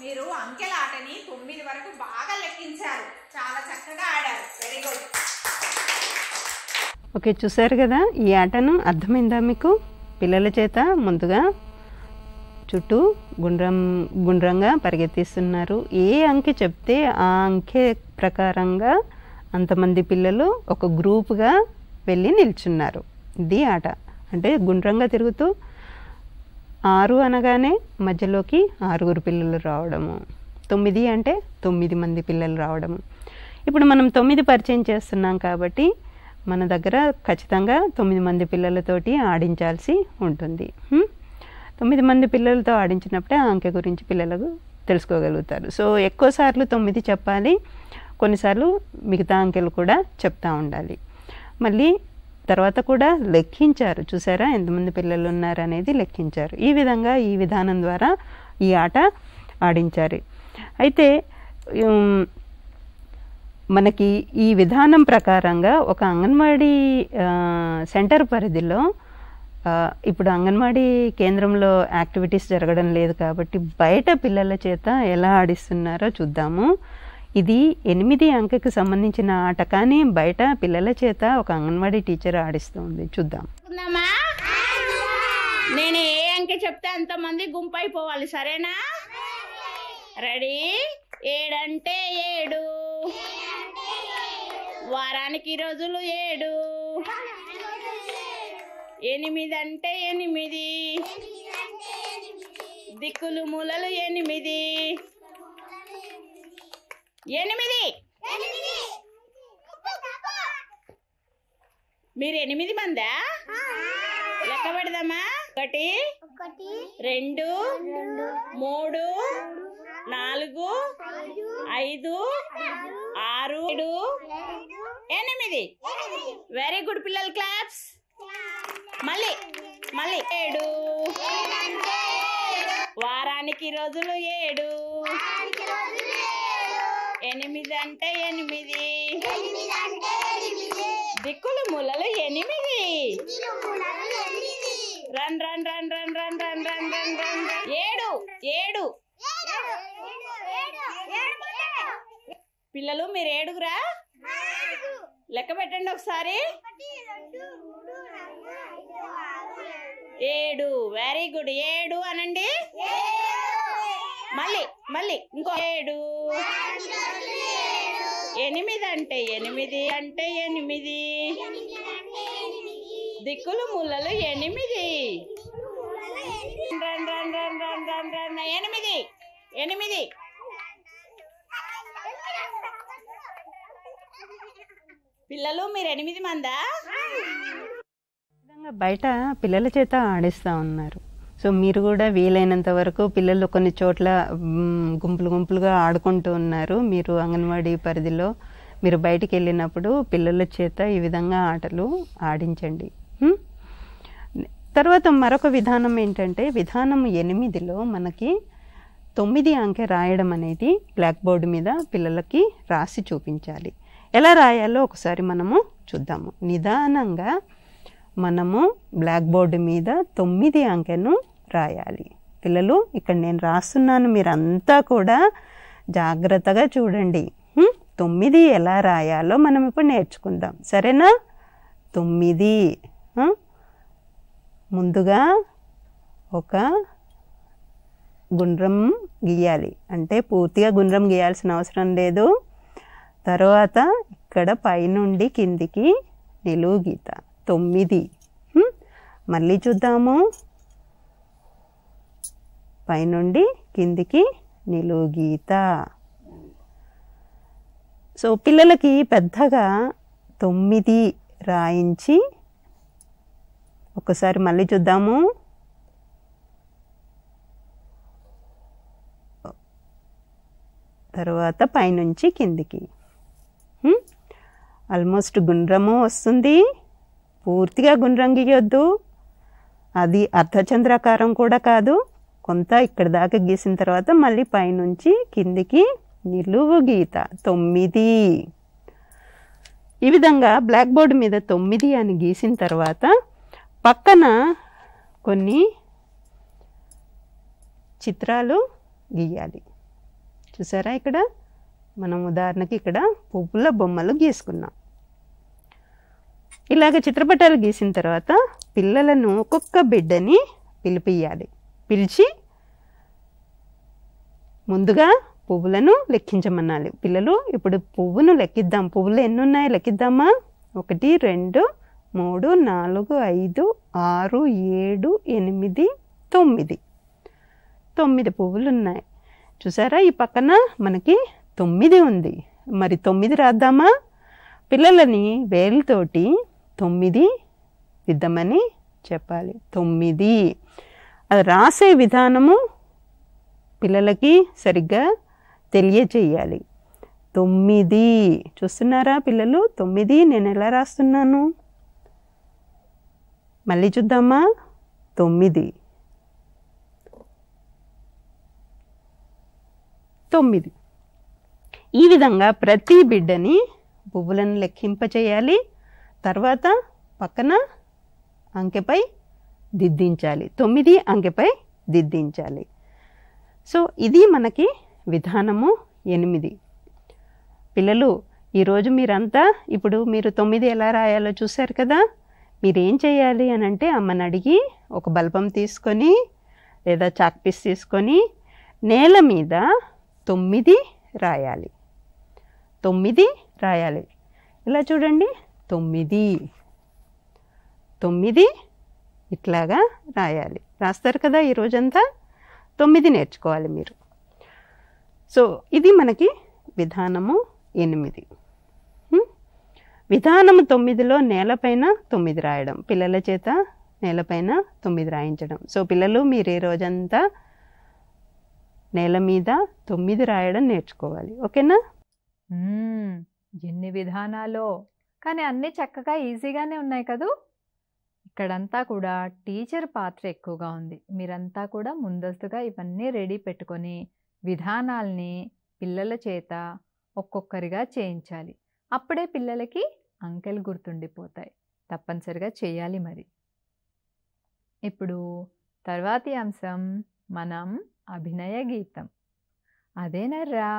మీరు అంకెల ఆటని తొమ్మిది వరకు బాగా లెక్కించారు, చాలా చక్కగా ఆడారు, వెరీ గుడ్. ఓకే, చూసారు కదా ఈ ఆటను, అర్థమైందా మీకు? పిల్లల చేత ముందుగా చుట్టూ గుండ్రం గుండ్రంగా పరిగెత్తిస్తున్నారు. ఏ అంకె చెప్తే ఆ అంకె ప్రకారంగా అంతమంది పిల్లలు ఒక గ్రూప్గా వెళ్ళి నిల్చున్నారు. ఇది ఆట. అంటే గుండ్రంగా తిరుగుతూ ఆరు అనగానే మధ్యలోకి ఆరుగురు పిల్లలు రావడము, తొమ్మిది అంటే తొమ్మిది మంది పిల్లలు రావడము. ఇప్పుడు మనం తొమ్మిది పరిచయం చేస్తున్నాం కాబట్టి మన దగ్గర ఖచ్చితంగా తొమ్మిది మంది పిల్లలతోటి ఆడించాల్సి ఉంటుంది. తొమ్మిది మంది పిల్లలతో ఆడించినప్పుడే ఆ అంకె గురించి పిల్లలకు తెలుసుకోగలుగుతారు. సో ఎక్కువసార్లు తొమ్మిది చెప్పాలి, కొన్నిసార్లు మిగతా అంకెలు కూడా చెప్తూ ఉండాలి. మళ్ళీ తర్వాత కూడా లెక్కించారు, చూసారా ఎంతమంది పిల్లలు ఉన్నారనేది లెక్కించారు. ఈ విధంగా ఈ విధానం ద్వారా ఈ ఆట ఆడించారు. అయితే మనకి ఈ విధానం ప్రకారంగా ఒక అంగన్వాడీ సెంటర్ పరిధిలో ఇప్పుడు అంగన్వాడీ కేంద్రంలో యాక్టివిటీస్ జరగడం లేదు కాబట్టి బయట పిల్లల చేత ఎలా ఆడిస్తున్నారో చూద్దాము. ఇది ఎనిమిది అంకెకు సంబంధించిన ఆట, కానీ బయట పిల్లల చేత ఒక అంగన్వాడీ టీచర్ ఆడిస్తుంది, చూద్దాం. నేను ఏ అంకె చెప్తే అంతమంది గుంపు అయిపోవాలి, సరేనా? రెడీ? ఏడంటే ఏడు, వారానికి రోజులు ఏడు. ఎనిమిది అంటే ఎనిమిది, దిక్కులు మూలలు ఎనిమిది. ఎనిమిది, మీరు ఎనిమిది మందా? లెక్క పెడదామా? ఒకటి రెండు మూడు నాలుగు ఐదు ఆరు ఏడు ఎనిమిది వెరీ గుడ్ పిల్లలు క్లాప్స్ మళ్ళీ మళ్ళీ ఏడు వారానికి రోజులు ఏడు ఎనిమిది అంటే ఎనిమిది దిక్కులు మూలలు ఎనిమిది run run run run run run run run run ఏడు ఏడు పిల్లలు మీరు ఏడుగురా లెక్క పెట్టండి ఒకసారి ఏడు వెరీ గుడ్ ఏడు అనండి మళ్ళీ మళ్ళీ ఇంకో ఏడు ఎనిమిది అంటే ఎనిమిది అంటే ఎనిమిది దిక్కులు ముళ్ళలు ఎనిమిది run run run run run run ఎనిమిది ఎనిమిది పిల్లలు మీరు ఎనిమిది మందా బయట పిల్లల చేత ఆడిస్తూ ఉన్నారు. సో మీరు కూడా వీలైనంత వరకు పిల్లలు కొన్ని చోట్ల గుంపులు గుంపులుగా ఆడుకుంటూ ఉన్నారు. మీరు అంగన్వాడీ పరిధిలో మీరు బయటికి వెళ్ళినప్పుడు పిల్లల చేత ఈ విధంగా ఆటలు ఆడించండి. తర్వాత మరొక విధానం ఏంటంటే విధానం ఎనిమిదిలో మనకి తొమ్మిది అంకె రాయడం అనేది బ్లాక్ బోర్డు మీద పిల్లలకి రాసి చూపించాలి. ఎలా రాయాలో ఒకసారి మనము చూద్దాము. నిదానంగా మనము బ్లాక్ బోర్డు మీద తొమ్మిది అంకెను రాయాలి. పిల్లలు ఇక్కడ నేను రాస్తున్నాను, మీరంతా కూడా జాగ్రత్తగా చూడండి. తొమ్మిది ఎలా రాయాలో మనం ఇప్పుడు నేర్చుకుందాం, సరేనా? తొమ్మిది ముందుగా ఒక గుండ్రం గీయాలి, అంటే పూర్తిగా గుండ్రం గీయాల్సిన అవసరం లేదు. తర్వాత ఇక్కడ పైనుండి కిందికి నిలువు గీత తొమ్మిది. మళ్ళీ చూద్దాము, పైనుండి కిందికి నిలువు గీత. సో పిల్లలకి పెద్దగా తొమ్మిది రాయించి ఒకసారి మళ్ళీ చూద్దాము. తర్వాత పైనుంచి కిందికి ఆల్మోస్ట్ గుండ్రము వస్తుంది. పూర్తిగా గుండ్రం గీయొద్దు, అది అర్ధచంద్రాకారం కూడా కాదు. కొంత ఇక్కడ దాకా గీసిన తర్వాత మళ్ళీ పైనుంచి కిందికి నిలువు గీత తొమ్మిది. ఈ విధంగా బ్లాక్ బోర్డు మీద తొమ్మిది అని గీసిన తర్వాత పక్కన కొన్ని చిత్రాలు గీయాలి. చూసారా, ఇక్కడ మనం ఉదాహరణకి ఇక్కడ పువ్వుల బొమ్మలు గీసుకున్నాం. ఇలాగ చిత్రపటాలు గీసిన తర్వాత పిల్లలను ఒక్కొక్క బిడ్డని పిలిపియాలి. పిలిచి ముందుగా పువ్వులను లెక్కించమనాలి. పిల్లలు ఇప్పుడు పువ్వును లెక్కిద్దాం, పువ్వులు ఎన్ని ఉన్నాయి లెక్కిద్దామా? ఒకటి రెండు మూడు నాలుగు ఐదు ఆరు ఏడు ఎనిమిది తొమ్మిది, తొమ్మిది పువ్వులు ఉన్నాయి. చూసారా, ఈ పక్కన మనకి తొమ్మిది ఉంది. మరి తొమ్మిది రాద్దామా? పిల్లలని వేలుతోటి తొమ్మిది దిద్దమని చెప్పాలి. తొమ్మిది అది రాసే విధానము పిల్లలకి సరిగ్గా తెలియచేయాలి. తొమ్మిది చూస్తున్నారా పిల్లలు, తొమ్మిది నేను ఎలా రాస్తున్నాను? మళ్ళీ చూద్దామా, తొమ్మిది తొమ్మిది. ఈ విధంగా ప్రతి బిడ్డని పువ్వులను లెక్కింపచేయాలి. తర్వాత పక్కన అంకెపై దిద్దించాలి, తొమ్మిది అంకెపై దిద్దించాలి. సో ఇది మనకి విధానము ఎనిమిది. పిల్లలు ఈరోజు మీరంతా ఇప్పుడు మీరు తొమ్మిది ఎలా రాయాలో చూశారు కదా. మీరేం చేయాలి అని అంటే అమ్మని అడిగి ఒక బల్బం తీసుకొని లేదా చాక్పీస్ తీసుకొని నేల మీద తొమ్మిది రాయాలి. తొమ్మిది రాయాలి. ఇలా చూడండి, తొమ్మిది తొమ్మిది ఇట్లాగా రాయాలి. రాస్తారు కదా, ఈరోజంతా తొమ్మిది నేర్చుకోవాలి మీరు. సో ఇది మనకి విధానము ఎనిమిది. విధానము తొమ్మిదిలో నేలపైన తొమ్మిది రాయడం పిల్లల చేత నేలపైన తొమ్మిది రాయించడం. సో పిల్లలు మీరు ఈ రోజంతా నేల మీద తొమ్మిది రాయడం నేర్చుకోవాలి, ఓకేనా? ఎన్ని విధానాలు, కానీ అన్నీ చక్కగా ఈజీగానే ఉన్నాయి కదూ. ఇక్కడంతా కూడా టీచర్ పాత్ర ఎక్కువగా ఉంది. మీరంతా కూడా ముందస్తుగా ఇవన్నీ రెడీ పెట్టుకొని విధానాల్ని పిల్లల చేత ఒక్కొక్కరిగా చేయించాలి. అప్పుడే పిల్లలకి అంకెలు గుర్తుండిపోతాయి. తప్పనిసరిగా చేయాలి. మరి ఇప్పుడు తర్వాతి అంశం మనం అభినయ గీతం. అదేనర్రా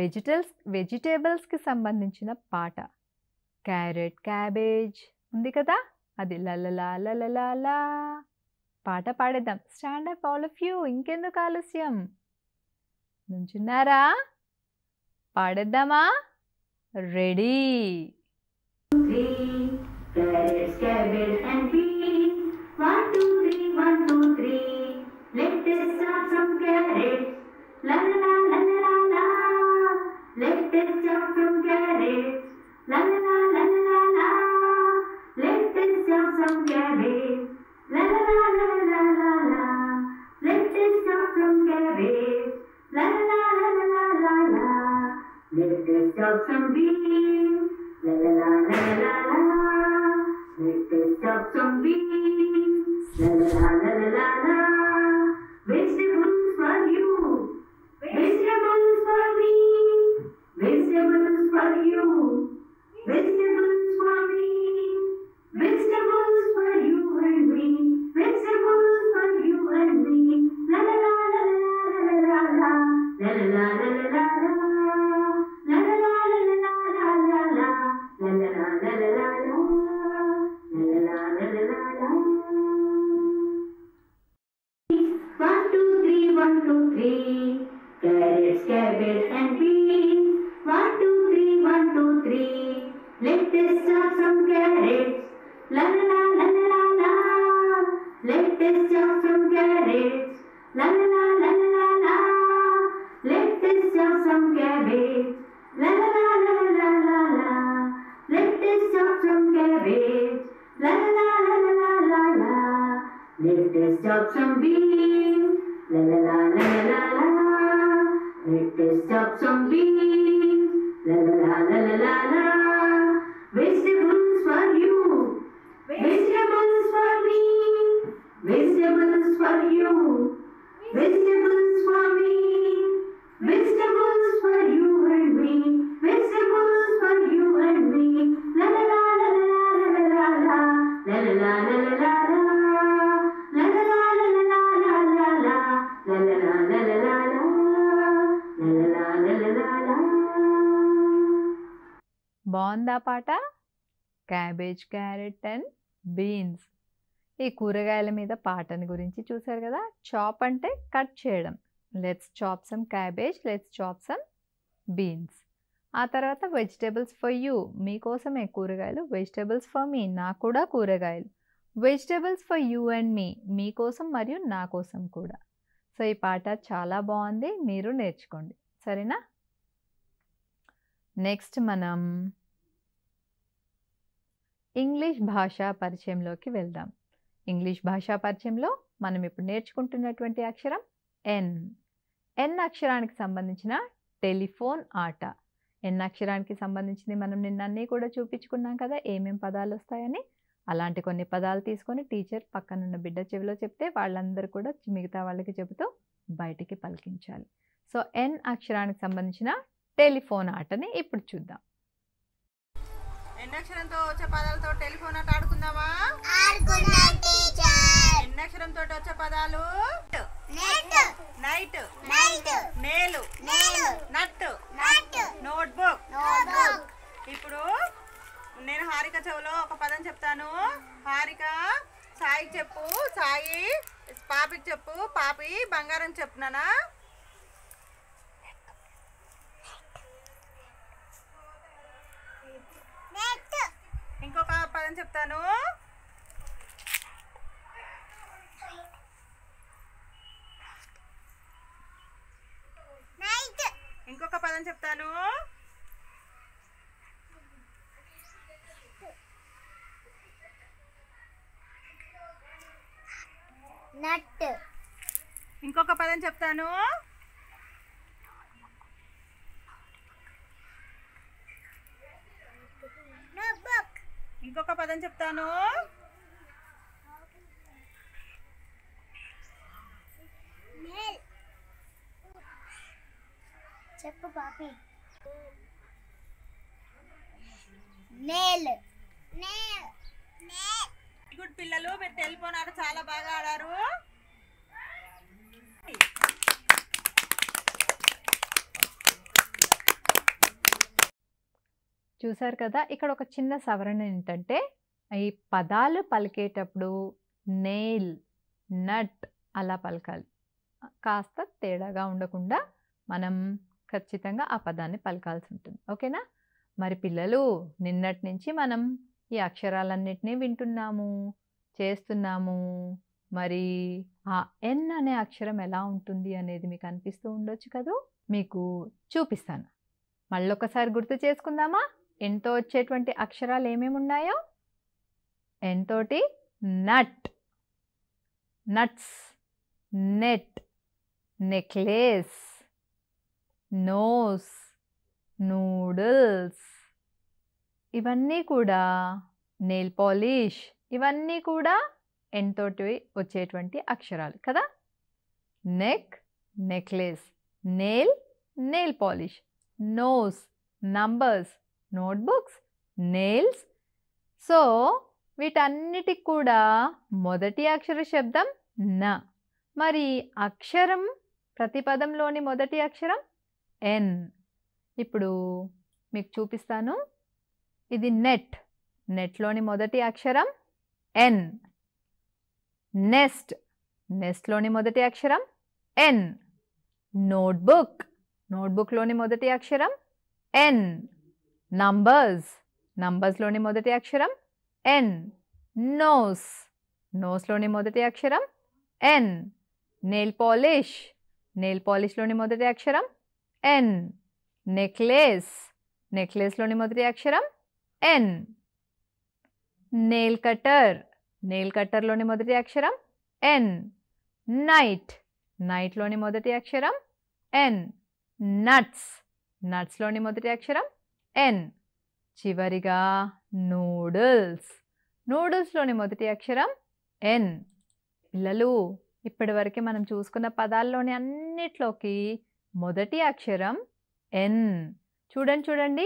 వెజిటల్స్ వెజిటేబుల్స్కి సంబంధించిన పాట. క్యారెట్ క్యాబేజ్ ఉంది కదా, అది లలలా లలలా పాట పాడేద్దాం. Stand up all of you. ఇంకెందుకు ఆలస్యం, నుంచున్నారా? పాడేద్దామా? రెడీ? బాగుందా పాట? Cabbage, carrot and beans. ఈ కూరగాయల మీద పాటని గురించి చూసారు కదా. చాప్ అంటే కట్ చేయడం. Let's chop some cabbage, let's chop some beans. ఆ తర్వాత వెజిటేబుల్స్ ఫర్ యూ, మీకోసమే కూరగాయలు. వెజిటేబుల్స్ ఫర్ మీ, నాకు కూడా కూరగాయలు. Vegetables for you and me, మీకోసం మరియు నా కోసం కూడా. సో ఈ పాట చాలా బాగుంది, మీరు నేర్చుకోండి, సరేనా? నెక్స్ట్ మనం ఇంగ్లీష్ భాషా పరిచయంలోకి వెళ్దాం. ఇంగ్లీష్ భాషా పరిచయంలో మనం ఇప్పుడు నేర్చుకుంటున్నటువంటి అక్షరం ఎన్. ఎన్ అక్షరానికి సంబంధించిన టెలిఫోన్ ఆట. ఎన్ అక్షరానికి సంబంధించింది మనం నిన్నన్నీ కూడా చూపించుకున్నాం కదా, ఏమేం పదాలు వస్తాయని. అలాంటి కొన్ని పదాలు తీసుకొని టీచర్ పక్కనున్న బిడ్డ చెవిలో చెప్తే వాళ్ళందరూ కూడా మిగతా వాళ్ళకి చెబుతూ బయటికి పలికించాలి. సో ఎన్ అక్షరానికి సంబంధించిన టెలిఫోన్ ఆటని ఇప్పుడు చూద్దాం. ఎన్ అక్షరంతో వచ్చే పదాలతో టెలిఫోన్ ఆట ఆడుకుందామా? ఆడుకుందాం టీచర్. ఎన్ అక్షరంతో వచ్చే పదాలు నెట్, నైట్, నైట్, నేలు, నేలు, నట్, నట్, నోట్బుక్, నోట్బుక్. ఇప్పుడు నేను హారిక చెవులో ఒక పదం చెప్తాను. హారిక సాయి చెప్పు, సాయి పాపికి చెప్పు, పాపి బంగారం చెప్తున్నానా? ఇంకొక పదం చెప్తాను. ఇంకొక పదం చెప్తాను. నట్. ఇంకొక పదం చెప్తాను, నోట్బుక్. ఇంకొక పదం చెప్తాను, మెయిల్. చెప్పు పాపి. నేల్. నేల్. నేల్. గుడ్ పిల్లలు, మీరు టెలిఫోన్ ఆట చాలా బాగా ఆడారు. చూసారు కదా, ఇక్కడ ఒక చిన్న సవరణ ఏంటంటే ఈ పదాలు పలికేటప్పుడు నేల్, నట్ అలా పలకాలి. కాస్త తేడాగా ఉండకుండా మనం ఖచ్చితంగా ఆ పదాన్ని పలకాల్సి ఉంటుంది. ఓకేనా? మరి పిల్లలు, నిన్నటి నుంచి మనం ఈ అక్షరాలన్నిటినీ వింటున్నాము, చేస్తున్నాము. మరి ఆ ఎన్ అనే అక్షరం ఎలా ఉంటుంది అనేది మీకు అనిపిస్తూ ఉండొచ్చు కదా, మీకు చూపిస్తాను. మళ్ళొకసారి గుర్తు చేసుకుందామా ఎన్తో వచ్చేటువంటి అక్షరాలు ఏమేమి ఉన్నాయో? ఎన్ తోటి nut, nuts, net, necklace, nose, noodles, ఇవన్నీ కూడా నెయిల్ పాలిష్. ఇవన్నీ కూడా ఎన్ తోటి వచ్చేటువంటి అక్షరాలు కదా. Neck, necklace, nail, nail polish, nose, numbers, notebooks, nails. So వీటన్నిటికి కూడా మొదటి అక్షర శబ్దం న. మరి అక్షరం, ప్రతి పదంలోని మొదటి అక్షరం ఎన్. ఇప్పుడు మీకు చూపిస్తాను. ఇది నెట్, నెట్లోని మొదటి అక్షరం ఎన్. నెస్ట్, నెస్ట్లోని మొదటి అక్షరం ఎన్. నోట్బుక్, నోట్బుక్లోని మొదటి అక్షరం ఎన్. నంబర్స్, నంబర్స్లోని మొదటి అక్షరం ఎన్. నోస్, నోస్లోని మొదటి అక్షరం ఎన్. నెయిల్ పాలిష్, నెయిల్ పాలిష్లోని మొదటి అక్షరం ఎన్. నెక్లెస్, నెక్లెస్లోని మొదటి అక్షరం ఎన్. నెయిల్ కట్టర్, నెయిల్ కట్టర్లోని మొదటి అక్షరం ఎన్. నైట్, నైట్లోని మొదటి అక్షరం ఎన్. నట్స్, నట్స్లోని మొదటి అక్షరం ఎన్. చివరిగా నూడిల్స్, నూడిల్స్లోని మొదటి అక్షరం ఎన్. పిల్లలు, ఇప్పటివరకు మనం చూసుకున్న పదాల్లోని అన్నిట్లోకి మొదటి అక్షరం ఎన్. చూడండి చూడండి,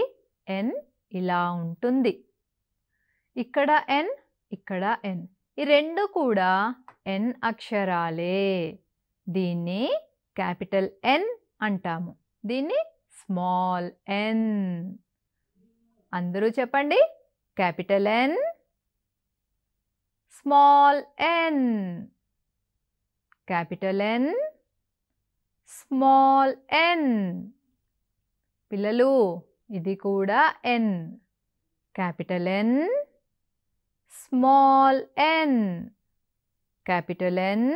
ఎన్ ఇలా ఉంటుంది. ఇక్కడ ఎన్, ఇక్కడ ఎన్, ఈ రెండు కూడా ఎన్ అక్షరాలే. దీన్ని క్యాపిటల్ ఎన్ అంటాము, దీన్ని స్మాల్ ఎన్. అందరూ చెప్పండి, capital N, small N, capital N, small N. పిల్లలు, ఇది కూడా N, capital N, small N, capital N,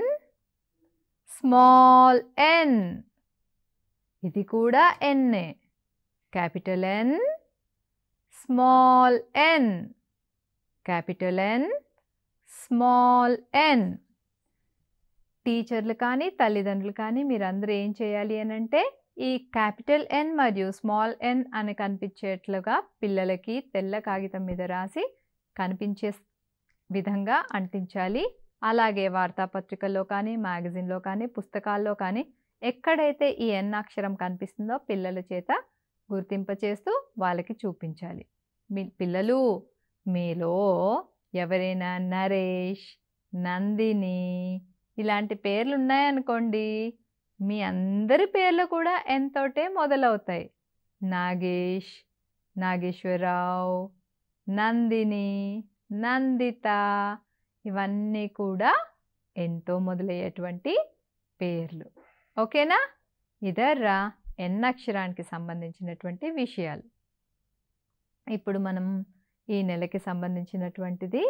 small N. ఇది కూడా ఎన్నే, capital N, small N, capital N, small N. టీచర్లు కానీ తల్లిదండ్రులు కానీ మీరందరూ ఏం చేయాలి అని అంటే, ఈ క్యాపిటల్ ఎన్ మరియు స్మాల్ ఎన్ అని కనిపించేట్లుగా పిల్లలకి తెల్ల కాగితం మీద రాసి కనిపించే విధంగా అంటించాలి. అలాగే వార్తాపత్రికల్లో కానీ, మ్యాగజైన్లో కానీ, పుస్తకాల్లో కానీ ఎక్కడైతే ఈ ఎన్ అక్షరం కనిపిస్తుందో పిల్లల చేత గుర్తింపచేస్తూ వాళ్ళకి చూపించాలి. మీ పిల్లలు, మీలో ఎవరైనా నరేష్, నందిని ఇలాంటి పేర్లు ఉన్నాయనుకోండి, మీ అందరి పేర్లు కూడా ఎన్ తోటే మొదలవుతాయి. నాగేష్, నాగేశ్వరరావు, నందిని, నందిత, ఇవన్నీ కూడా ఎన్తో మొదలయ్యేటువంటి పేర్లు. ఓకేనా? ఇదర్రా ఎన్ అక్షరానికి సంబంధించినటువంటి విషయాలు. ఇప్పుడు మనం ఈ నెలకి సంబంధించినటువంటిది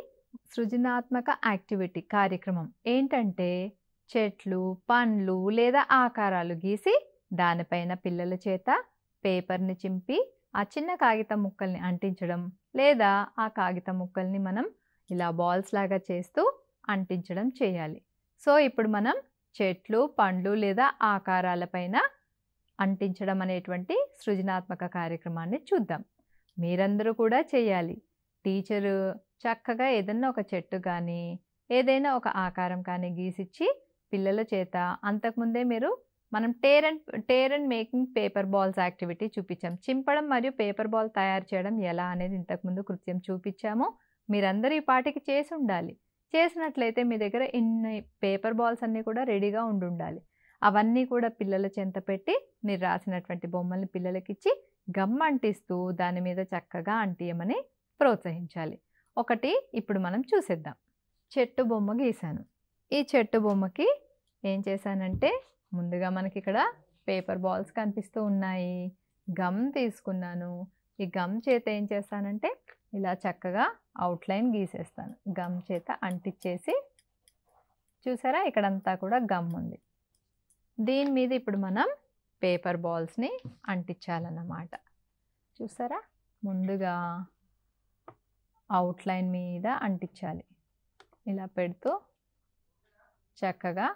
సృజనాత్మక యాక్టివిటీ కార్యక్రమం ఏంటంటే, చెట్లు, పండ్లు లేదా ఆకారాలు గీసి దానిపైన పిల్లల చేత పేపర్ని చింపి ఆ చిన్న కాగితం ముక్కల్ని అంటించడం, లేదా ఆ కాగితం ముక్కల్ని మనం ఇలా బాల్స్ లాగా చేస్తూ అంటించడం చేయాలి. సో ఇప్పుడు మనం చెట్లు పండ్లు లేదా ఆకారాలపైన అంటించడం అనేటువంటి సృజనాత్మక కార్యక్రమాన్ని చూద్దాం. మీరందరూ కూడా చేయాలి. టీచరు చక్కగా ఏదైనా ఒక చెట్టు కానీ ఏదైనా ఒక ఆకారం కానీ గీసిచ్చి పిల్లల చేత అంతకుముందే మీరు మనం tear and tear and making paper balls activity చూపించాం. చింపడం మరియు పేపర్ బాల్ తయారు చేయడం ఎలా అనేది ఇంతకుముందు కృత్యం చూపించాము. మీరందరూ ఈ పాటికి చేసి ఉండాలి. చేసినట్లయితే మీ దగ్గర ఇన్ని పేపర్ బాల్స్ అన్నీ కూడా రెడీగా ఉండుండాలి. అవన్నీ కూడా పిల్లల చెంత పెట్టి మీరు రాసినటువంటి బొమ్మల్ని పిల్లలకి ఇచ్చి గమ్ అంటిస్తూ దాని మీద చక్కగా అంటియమని ప్రోత్సహించాలి. ఒకటి ఇప్పుడు మనం చూసేద్దాం. చెట్టు బొమ్మ గీసాను. ఈ చెట్టు బొమ్మకి ఏం చేశానంటే ముందుగా మనకి ఇక్కడ పేపర్ బాల్స్ కనిపిస్తూ ఉన్నాయి. గమ్ తీసుకున్నాను. ఈ గమ్ చేత ఏం చేస్తానంటే ఇలా చక్కగా అవుట్లైన్ గీసేస్తాను. గమ్ చేత అంటిచ్చేసి చూసారా ఇక్కడంతా కూడా గమ్ ఉంది. దీని మీద ఇప్పుడు మనం పేపర్ బాల్స్ని అంటించాలన్నమాట. చూసారా ముందుగా అవుట్లైన్ మీద అంటించాలి. ఇలా పెడుతూ చక్కగా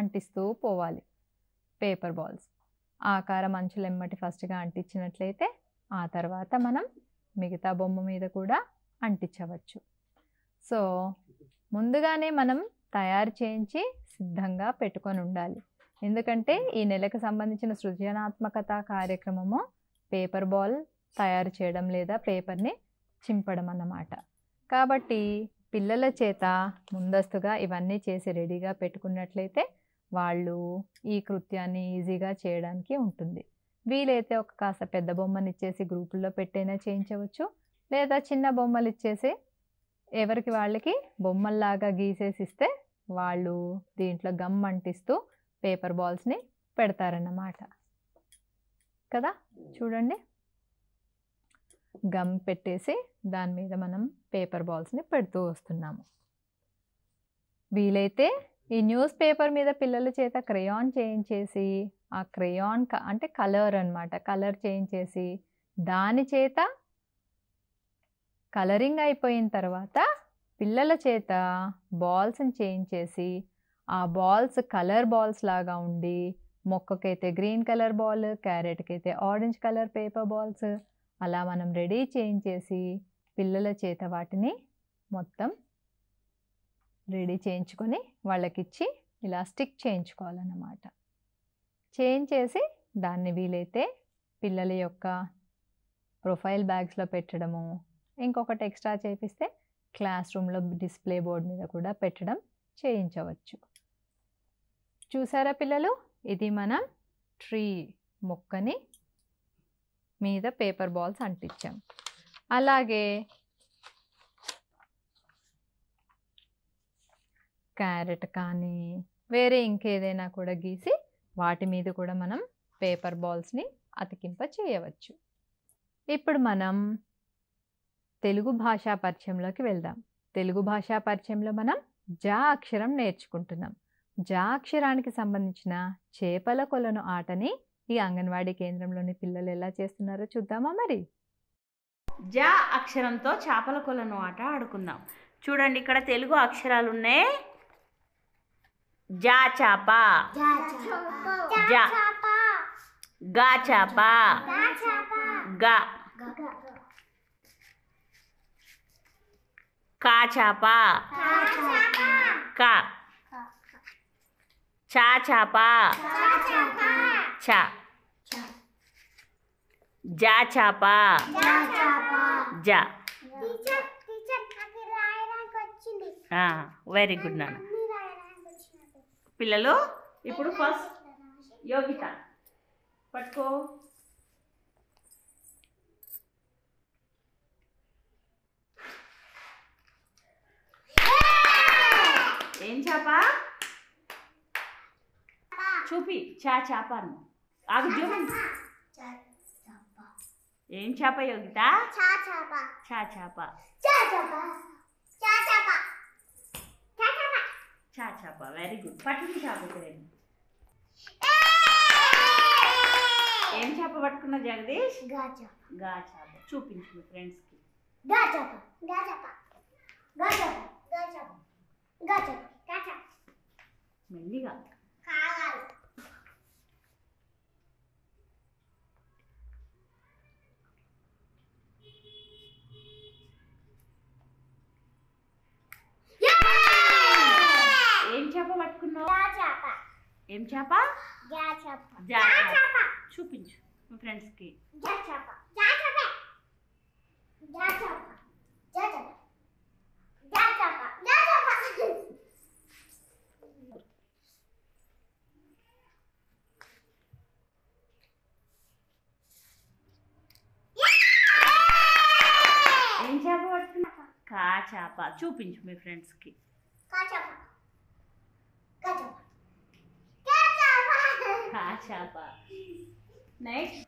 అంటిస్తూ పోవాలి పేపర్ బాల్స్. ఆకారం అంచులు ఎమ్మటి ఫస్ట్గా అంటించినట్లయితే ఆ తర్వాత మనం మిగతా బొమ్మ మీద కూడా అంటించవచ్చు. సో ముందుగానే మనం తయారు చేయించి సిద్ధంగా పెట్టుకొని ఉండాలి. ఎందుకంటే ఈ నెలకు సంబంధించిన సృజనాత్మకత కార్యక్రమము పేపర్ బాల్ తయారు చేయడం లేదా పేపర్ని చింపడం అన్నమాట. కాబట్టి పిల్లల చేత ముందస్తుగా ఇవన్నీ చేసి రెడీగా పెట్టుకున్నట్లయితే వాళ్ళు ఈ కృత్యాన్ని ఈజీగా చేయడానికి ఉంటుంది. వీలైతే ఒక కాస్త పెద్ద బొమ్మను ఇచ్చేసి గ్రూపుల్లో పెట్టైనా చేయించవచ్చు. లేదా చిన్న బొమ్మలు ఇచ్చేసి ఎవరికి వాళ్ళకి బొమ్మల్లాగా గీసేసి ఇస్తే వాళ్ళు దీంట్లో గమ్ అంటిస్తూ పేపర్ బాల్స్ని పెడతారన్నమాట కదా. చూడండి గమ్ పెట్టేసి దాని మీద మనం పేపర్ బాల్స్ని పెడుతూ వస్తున్నాము. వీలైతే ఈ న్యూస్ పేపర్ మీద పిల్లల చేత క్రేయాన్ చేయించేసి ఆ క్రేయాన్ అంటే కలర్ అన్నమాట. కలర్ చేయించేసి దాని చేత కలరింగ్ అయిపోయిన తర్వాత పిల్లల చేత బాల్స్ని చేయించేసి ఆ బాల్స్ కలర్ బాల్స్ లాగా ఉండి మొక్కకైతే గ్రీన్ కలర్ బాల్, క్యారెట్కి అయితే ఆరెంజ్ కలర్ పేపర్ బాల్స్ అలా మనం రెడీ చేయించేసి పిల్లల చేత వాటిని మొత్తం రెడీ చేయించుకొని వాళ్ళకిచ్చి ఇలా స్టిక్ చేయించుకోవాలన్నమాట. చేయించేసి దాన్ని వీలైతే పిల్లల యొక్క ప్రొఫైల్ బ్యాగ్స్లో పెట్టడము, ఇంకొకటి ఎక్స్ట్రా చేపిస్తే క్లాస్ రూమ్లో డిస్ప్లే బోర్డ్ మీద కూడా పెట్టడం చేయించవచ్చు. చూసారా పిల్లలు, ఇది మనం ట్రీ మొక్కని మీద పేపర్ బాల్స్ అంటించాం. అలాగే క్యారెట్ కానీ వేరే ఇంకేదైనా కూడా గీసి వాటి మీద కూడా మనం పేపర్ బాల్స్ని అతికింప చేయవచ్చు. ఇప్పుడు మనం తెలుగు భాషా పరిచయంలోకి వెళ్దాం. తెలుగు భాషా పరిచయంలో మనం జా అక్షరం నేర్చుకుంటున్నాం. జా అక్షరానికి సంబంధించిన చేపల కొలను ఆటని ఈ అంగన్వాడీ కేంద్రంలోని పిల్లలు ఎలా చేస్తున్నారో చూద్దామా మరి. జా అక్షరంతో చేపల కొలను ఆట ఆడుకుందాం. చూడండి ఇక్కడ తెలుగు అక్షరాలు ఉన్నాయి. జా చేప, జా గా చేప, గా కా చేప, కా చా చేప, చా జా చేప, జా. వెరీ గుడ్ నాన్న. పిల్లలు ఇప్పుడు ఫస్ట్ యోగిత పట్టుకో. ఏం చేప చూపి. చా చేప ఆగు. ఏం చేప యోగిత? చా చేప. చా చేప. Very good. పట్టుకుని చేప ఇక్కడండి. ఏం చేప పట్టుకున్నా జగదీష్? గా చేప. చూపించు మీ ఫ్రెండ్స్కి. గా చేప, గా చేప, గా చేప, గా చేప, గా చేప, గా చేప. మెల్లిగా కావాలి. ఏం చేప పట్టుకున్నావు? ఏం చేప? చూపించు మా ఫ్రెండ్స్ కి. ఏం చేప పడుతున్నా? కా చేప. చూపించు మీ ఫ్రెండ్స్ కి. కా చేప. నెక్స్ట్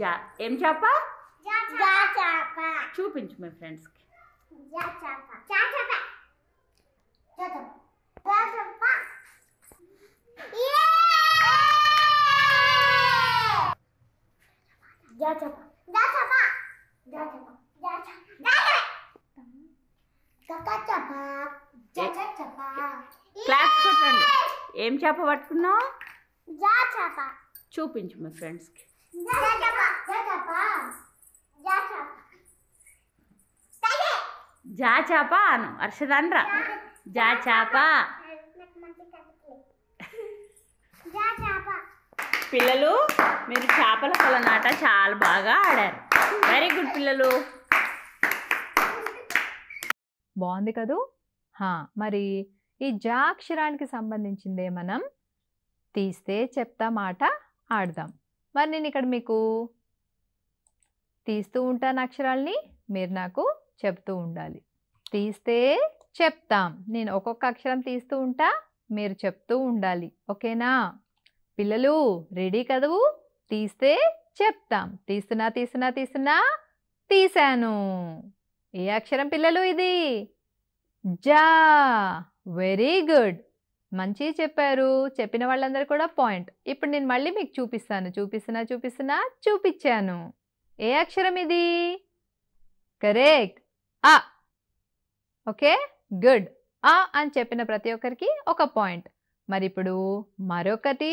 जा एम चापा जा चापा. చూపించు మై ఫ్రెండ్స్ కి. जा चापा जा चापा जा चापा जा चापा. ये जा चापा जा चापा जा चापा जा चापा काका चापा जा चापा. క్లాస్ చూడండి ఏం చేప పట్టుకున్నావు? जा चापा. చూపించు మై ఫ్రెండ్స్ కి. जा चापा जा चापा जा चापा जा चापा. अनु अर्षदानरा जा चापा जा चापा. పిల్లలు మీరు చేపల కొలనాట చాలా బాగా ఆడారు. వెరీ గుడ్ పిల్లలు. బాగుంది కదూ? హా, మరి ఈ జా అక్షరానికి సంబంధించిందే మనం తీస్తే చెప్తా మాట ఆడదాం. మరి నేను ఇక్కడ మీకు తీస్తూ ఉంటాను అక్షరాలని, మీరు నాకు చెప్తూ ఉండాలి. తీస్తే చెప్తాం, నేను ఒక్కొక్క అక్షరం తీస్తూ ఉంటా, మీరు చెప్తూ ఉండాలి. ఓకేనా పిల్లలు? రెడీ కదూ? తీస్తే చెప్తాం. తీస్తున్నా తీస్తున్నా తీస్తున్నా తీశాను. ఏ అక్షరం పిల్లలు ఇది? జా. వెరీ గుడ్, మంచి చెప్పారు. చెప్పిన వాళ్ళందరూ కూడా పాయింట్. ఇప్పుడు నేను మళ్ళీ మీకు చూపిస్తాను. చూపిస్తున్నా చూపిస్తున్నా చూపించాను. ఏ అక్షరం ఇది? కరెక్ట్, ఆ. Okay good. ఆ అని చెప్పిన ప్రతి ఒక్కరికి ఒక పాయింట్. మరి ఇప్పుడు మరొకటి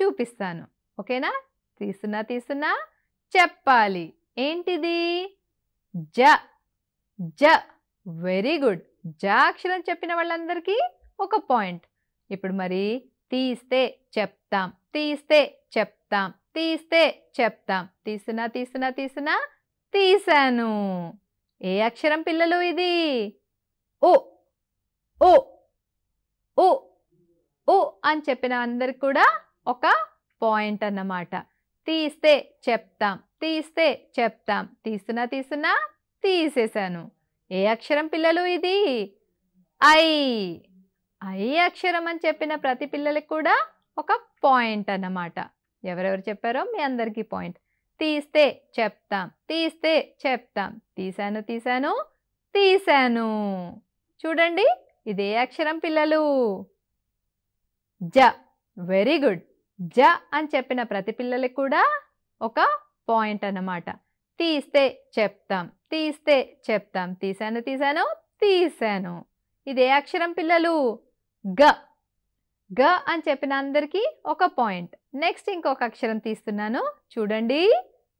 చూపిస్తాను. ఓకేనా? తీస్తున్నా తీస్తున్నా చెప్పాలి. ఏంటిది? జ. జ. Very good. జ అక్షరం చెప్పిన వాళ్ళందరికీ ఒక పాయింట్. ఇప్పుడు మరి తీస్తే చెప్తాం, తీస్తే చెప్తాం, తీస్తే చెప్తాం. తీస్తున్నా తీస్తున్నా తీస్తున్నా తీశాను. ఏ అక్షరం పిల్లలు ఇది? ఓ. ఓ ఓ ఓ అని చెప్పిన అందరికి కూడా ఒక పాయింట్ అన్నమాట. తీస్తే చెప్తాం, తీస్తే చెప్తాం, తీస్తున్నా తీస్తున్నా తీసేశాను. ఏ అక్షరం పిల్లలు ఇది? ఐ. ఐ అక్షరం అని చెప్పిన ప్రతి పిల్లలకి కూడా ఒక పాయింట్ అన్నమాట. ఎవరెవరు చెప్పారో మీ అందరికీ పాయింట్. తీస్తే చెప్తాం, తీస్తే చెప్తాం, తీశాను తీశాను తీశాను. చూడండి ఇది ఏ అక్షరం పిల్లలు? జ. Very good. జ అని చెప్పిన ప్రతి పిల్లలకి కూడా ఒక పాయింట్ అన్నమాట. తీస్తే చెప్తాం, తీస్తే చెప్తాం, తీశాను తీశాను తీశాను. ఇది ఏ అక్షరం పిల్లలు? గ. గ అని చెప్పిన అందరికీ ఒక పాయింట్. నెక్స్ట్ ఇంకొక అక్షరం తీస్తున్నాను. చూడండి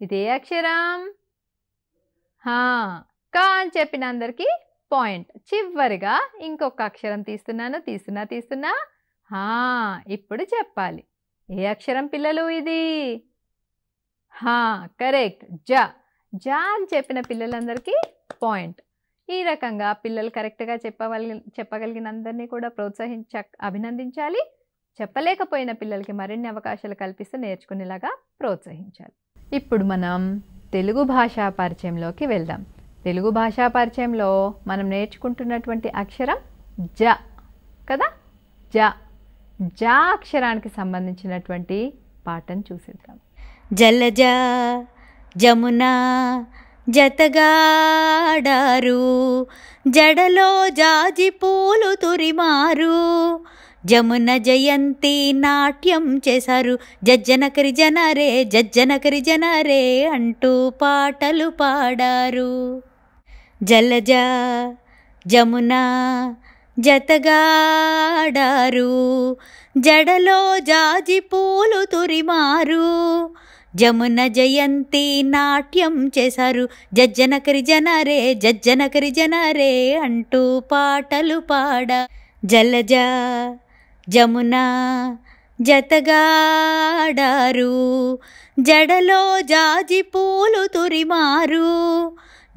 ఇదే అక్షరం? హా, క అని చెప్పిన అందరికీ పాయింట్. చివరిగా ఇంకొక అక్షరం తీస్తున్నాను. తీస్తున్నా తీస్తున్నా హా. ఇప్పుడు చెప్పాలి. ఏ అక్షరం పిల్లలు ఇది? హా, కరెక్ట్, జ. జ అని చెప్పిన పిల్లలందరికీ పాయింట్. ఈ రకంగా పిల్లలు కరెక్ట్గా చెప్పగలి చెప్పగలిగిన అందరినీ కూడా ప్రోత్సహించ అభినందించాలి. చెప్పలేకపోయిన పిల్లలకి మరిన్ని అవకాశాలు కల్పిస్తూ నేర్చుకునేలాగా ప్రోత్సహించాలి. ఇప్పుడు మనం తెలుగు భాషా పరిచయంలోకి వెళ్దాం. తెలుగు భాషా పరిచయంలో మనం నేర్చుకుంటున్నటువంటి అక్షరం జ కదా. జ. జ అక్షరానికి సంబంధించినటువంటి పాఠం చూసేద్దాం. జలజ जमुना जतगाडारू जडलो जाजि पूलु तुरिमारू जमुना जयंती नाट्यं चेसारू जज्जनकरि जनरे जज्जनकरि जनरे अंटू पाटलु पाडारू। जलज जमुना जतगाडारू जडलो जाजि पूलु तुरिमारू जमुना जयंती नाट्यं चेसारू जज्जनकरि जनरे जज्जनकरि जनरे अंटू पाटलु पाडा। जलज जमुना जतगाडारू जडलो जाजि पूलु तुरिमारू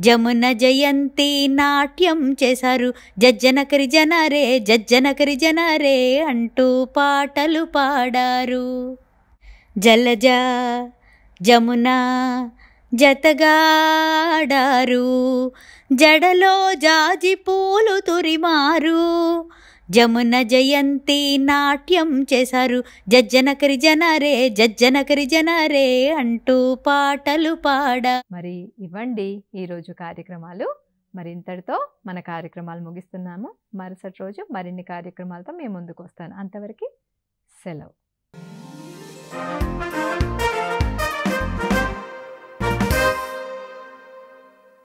जमुना जयंती नाट्यं चेसारू जज्जनकरि जनरे जज्जनकरि जनरे अंटू पाटलु पाडारू। जलज जमुना जतगाडारू जडलो जाजि पूलु तुरिमारू जमुना जयंती नाट्यं चेसारू जज्जनकरि जनरे जज्जनकरि जनरे अंटू पाटलु पाडा। मरी इवंडी ई रोजु కార్యక్రమాలు। మరింతటితో మన కార్యక్రమాలు ముగిస్తున్నాము। మరుసటి రోజు మరిన్ని కార్యక్రమాలతో మేము ముందుకు వస్తాను। అంతవరకు సెలవు।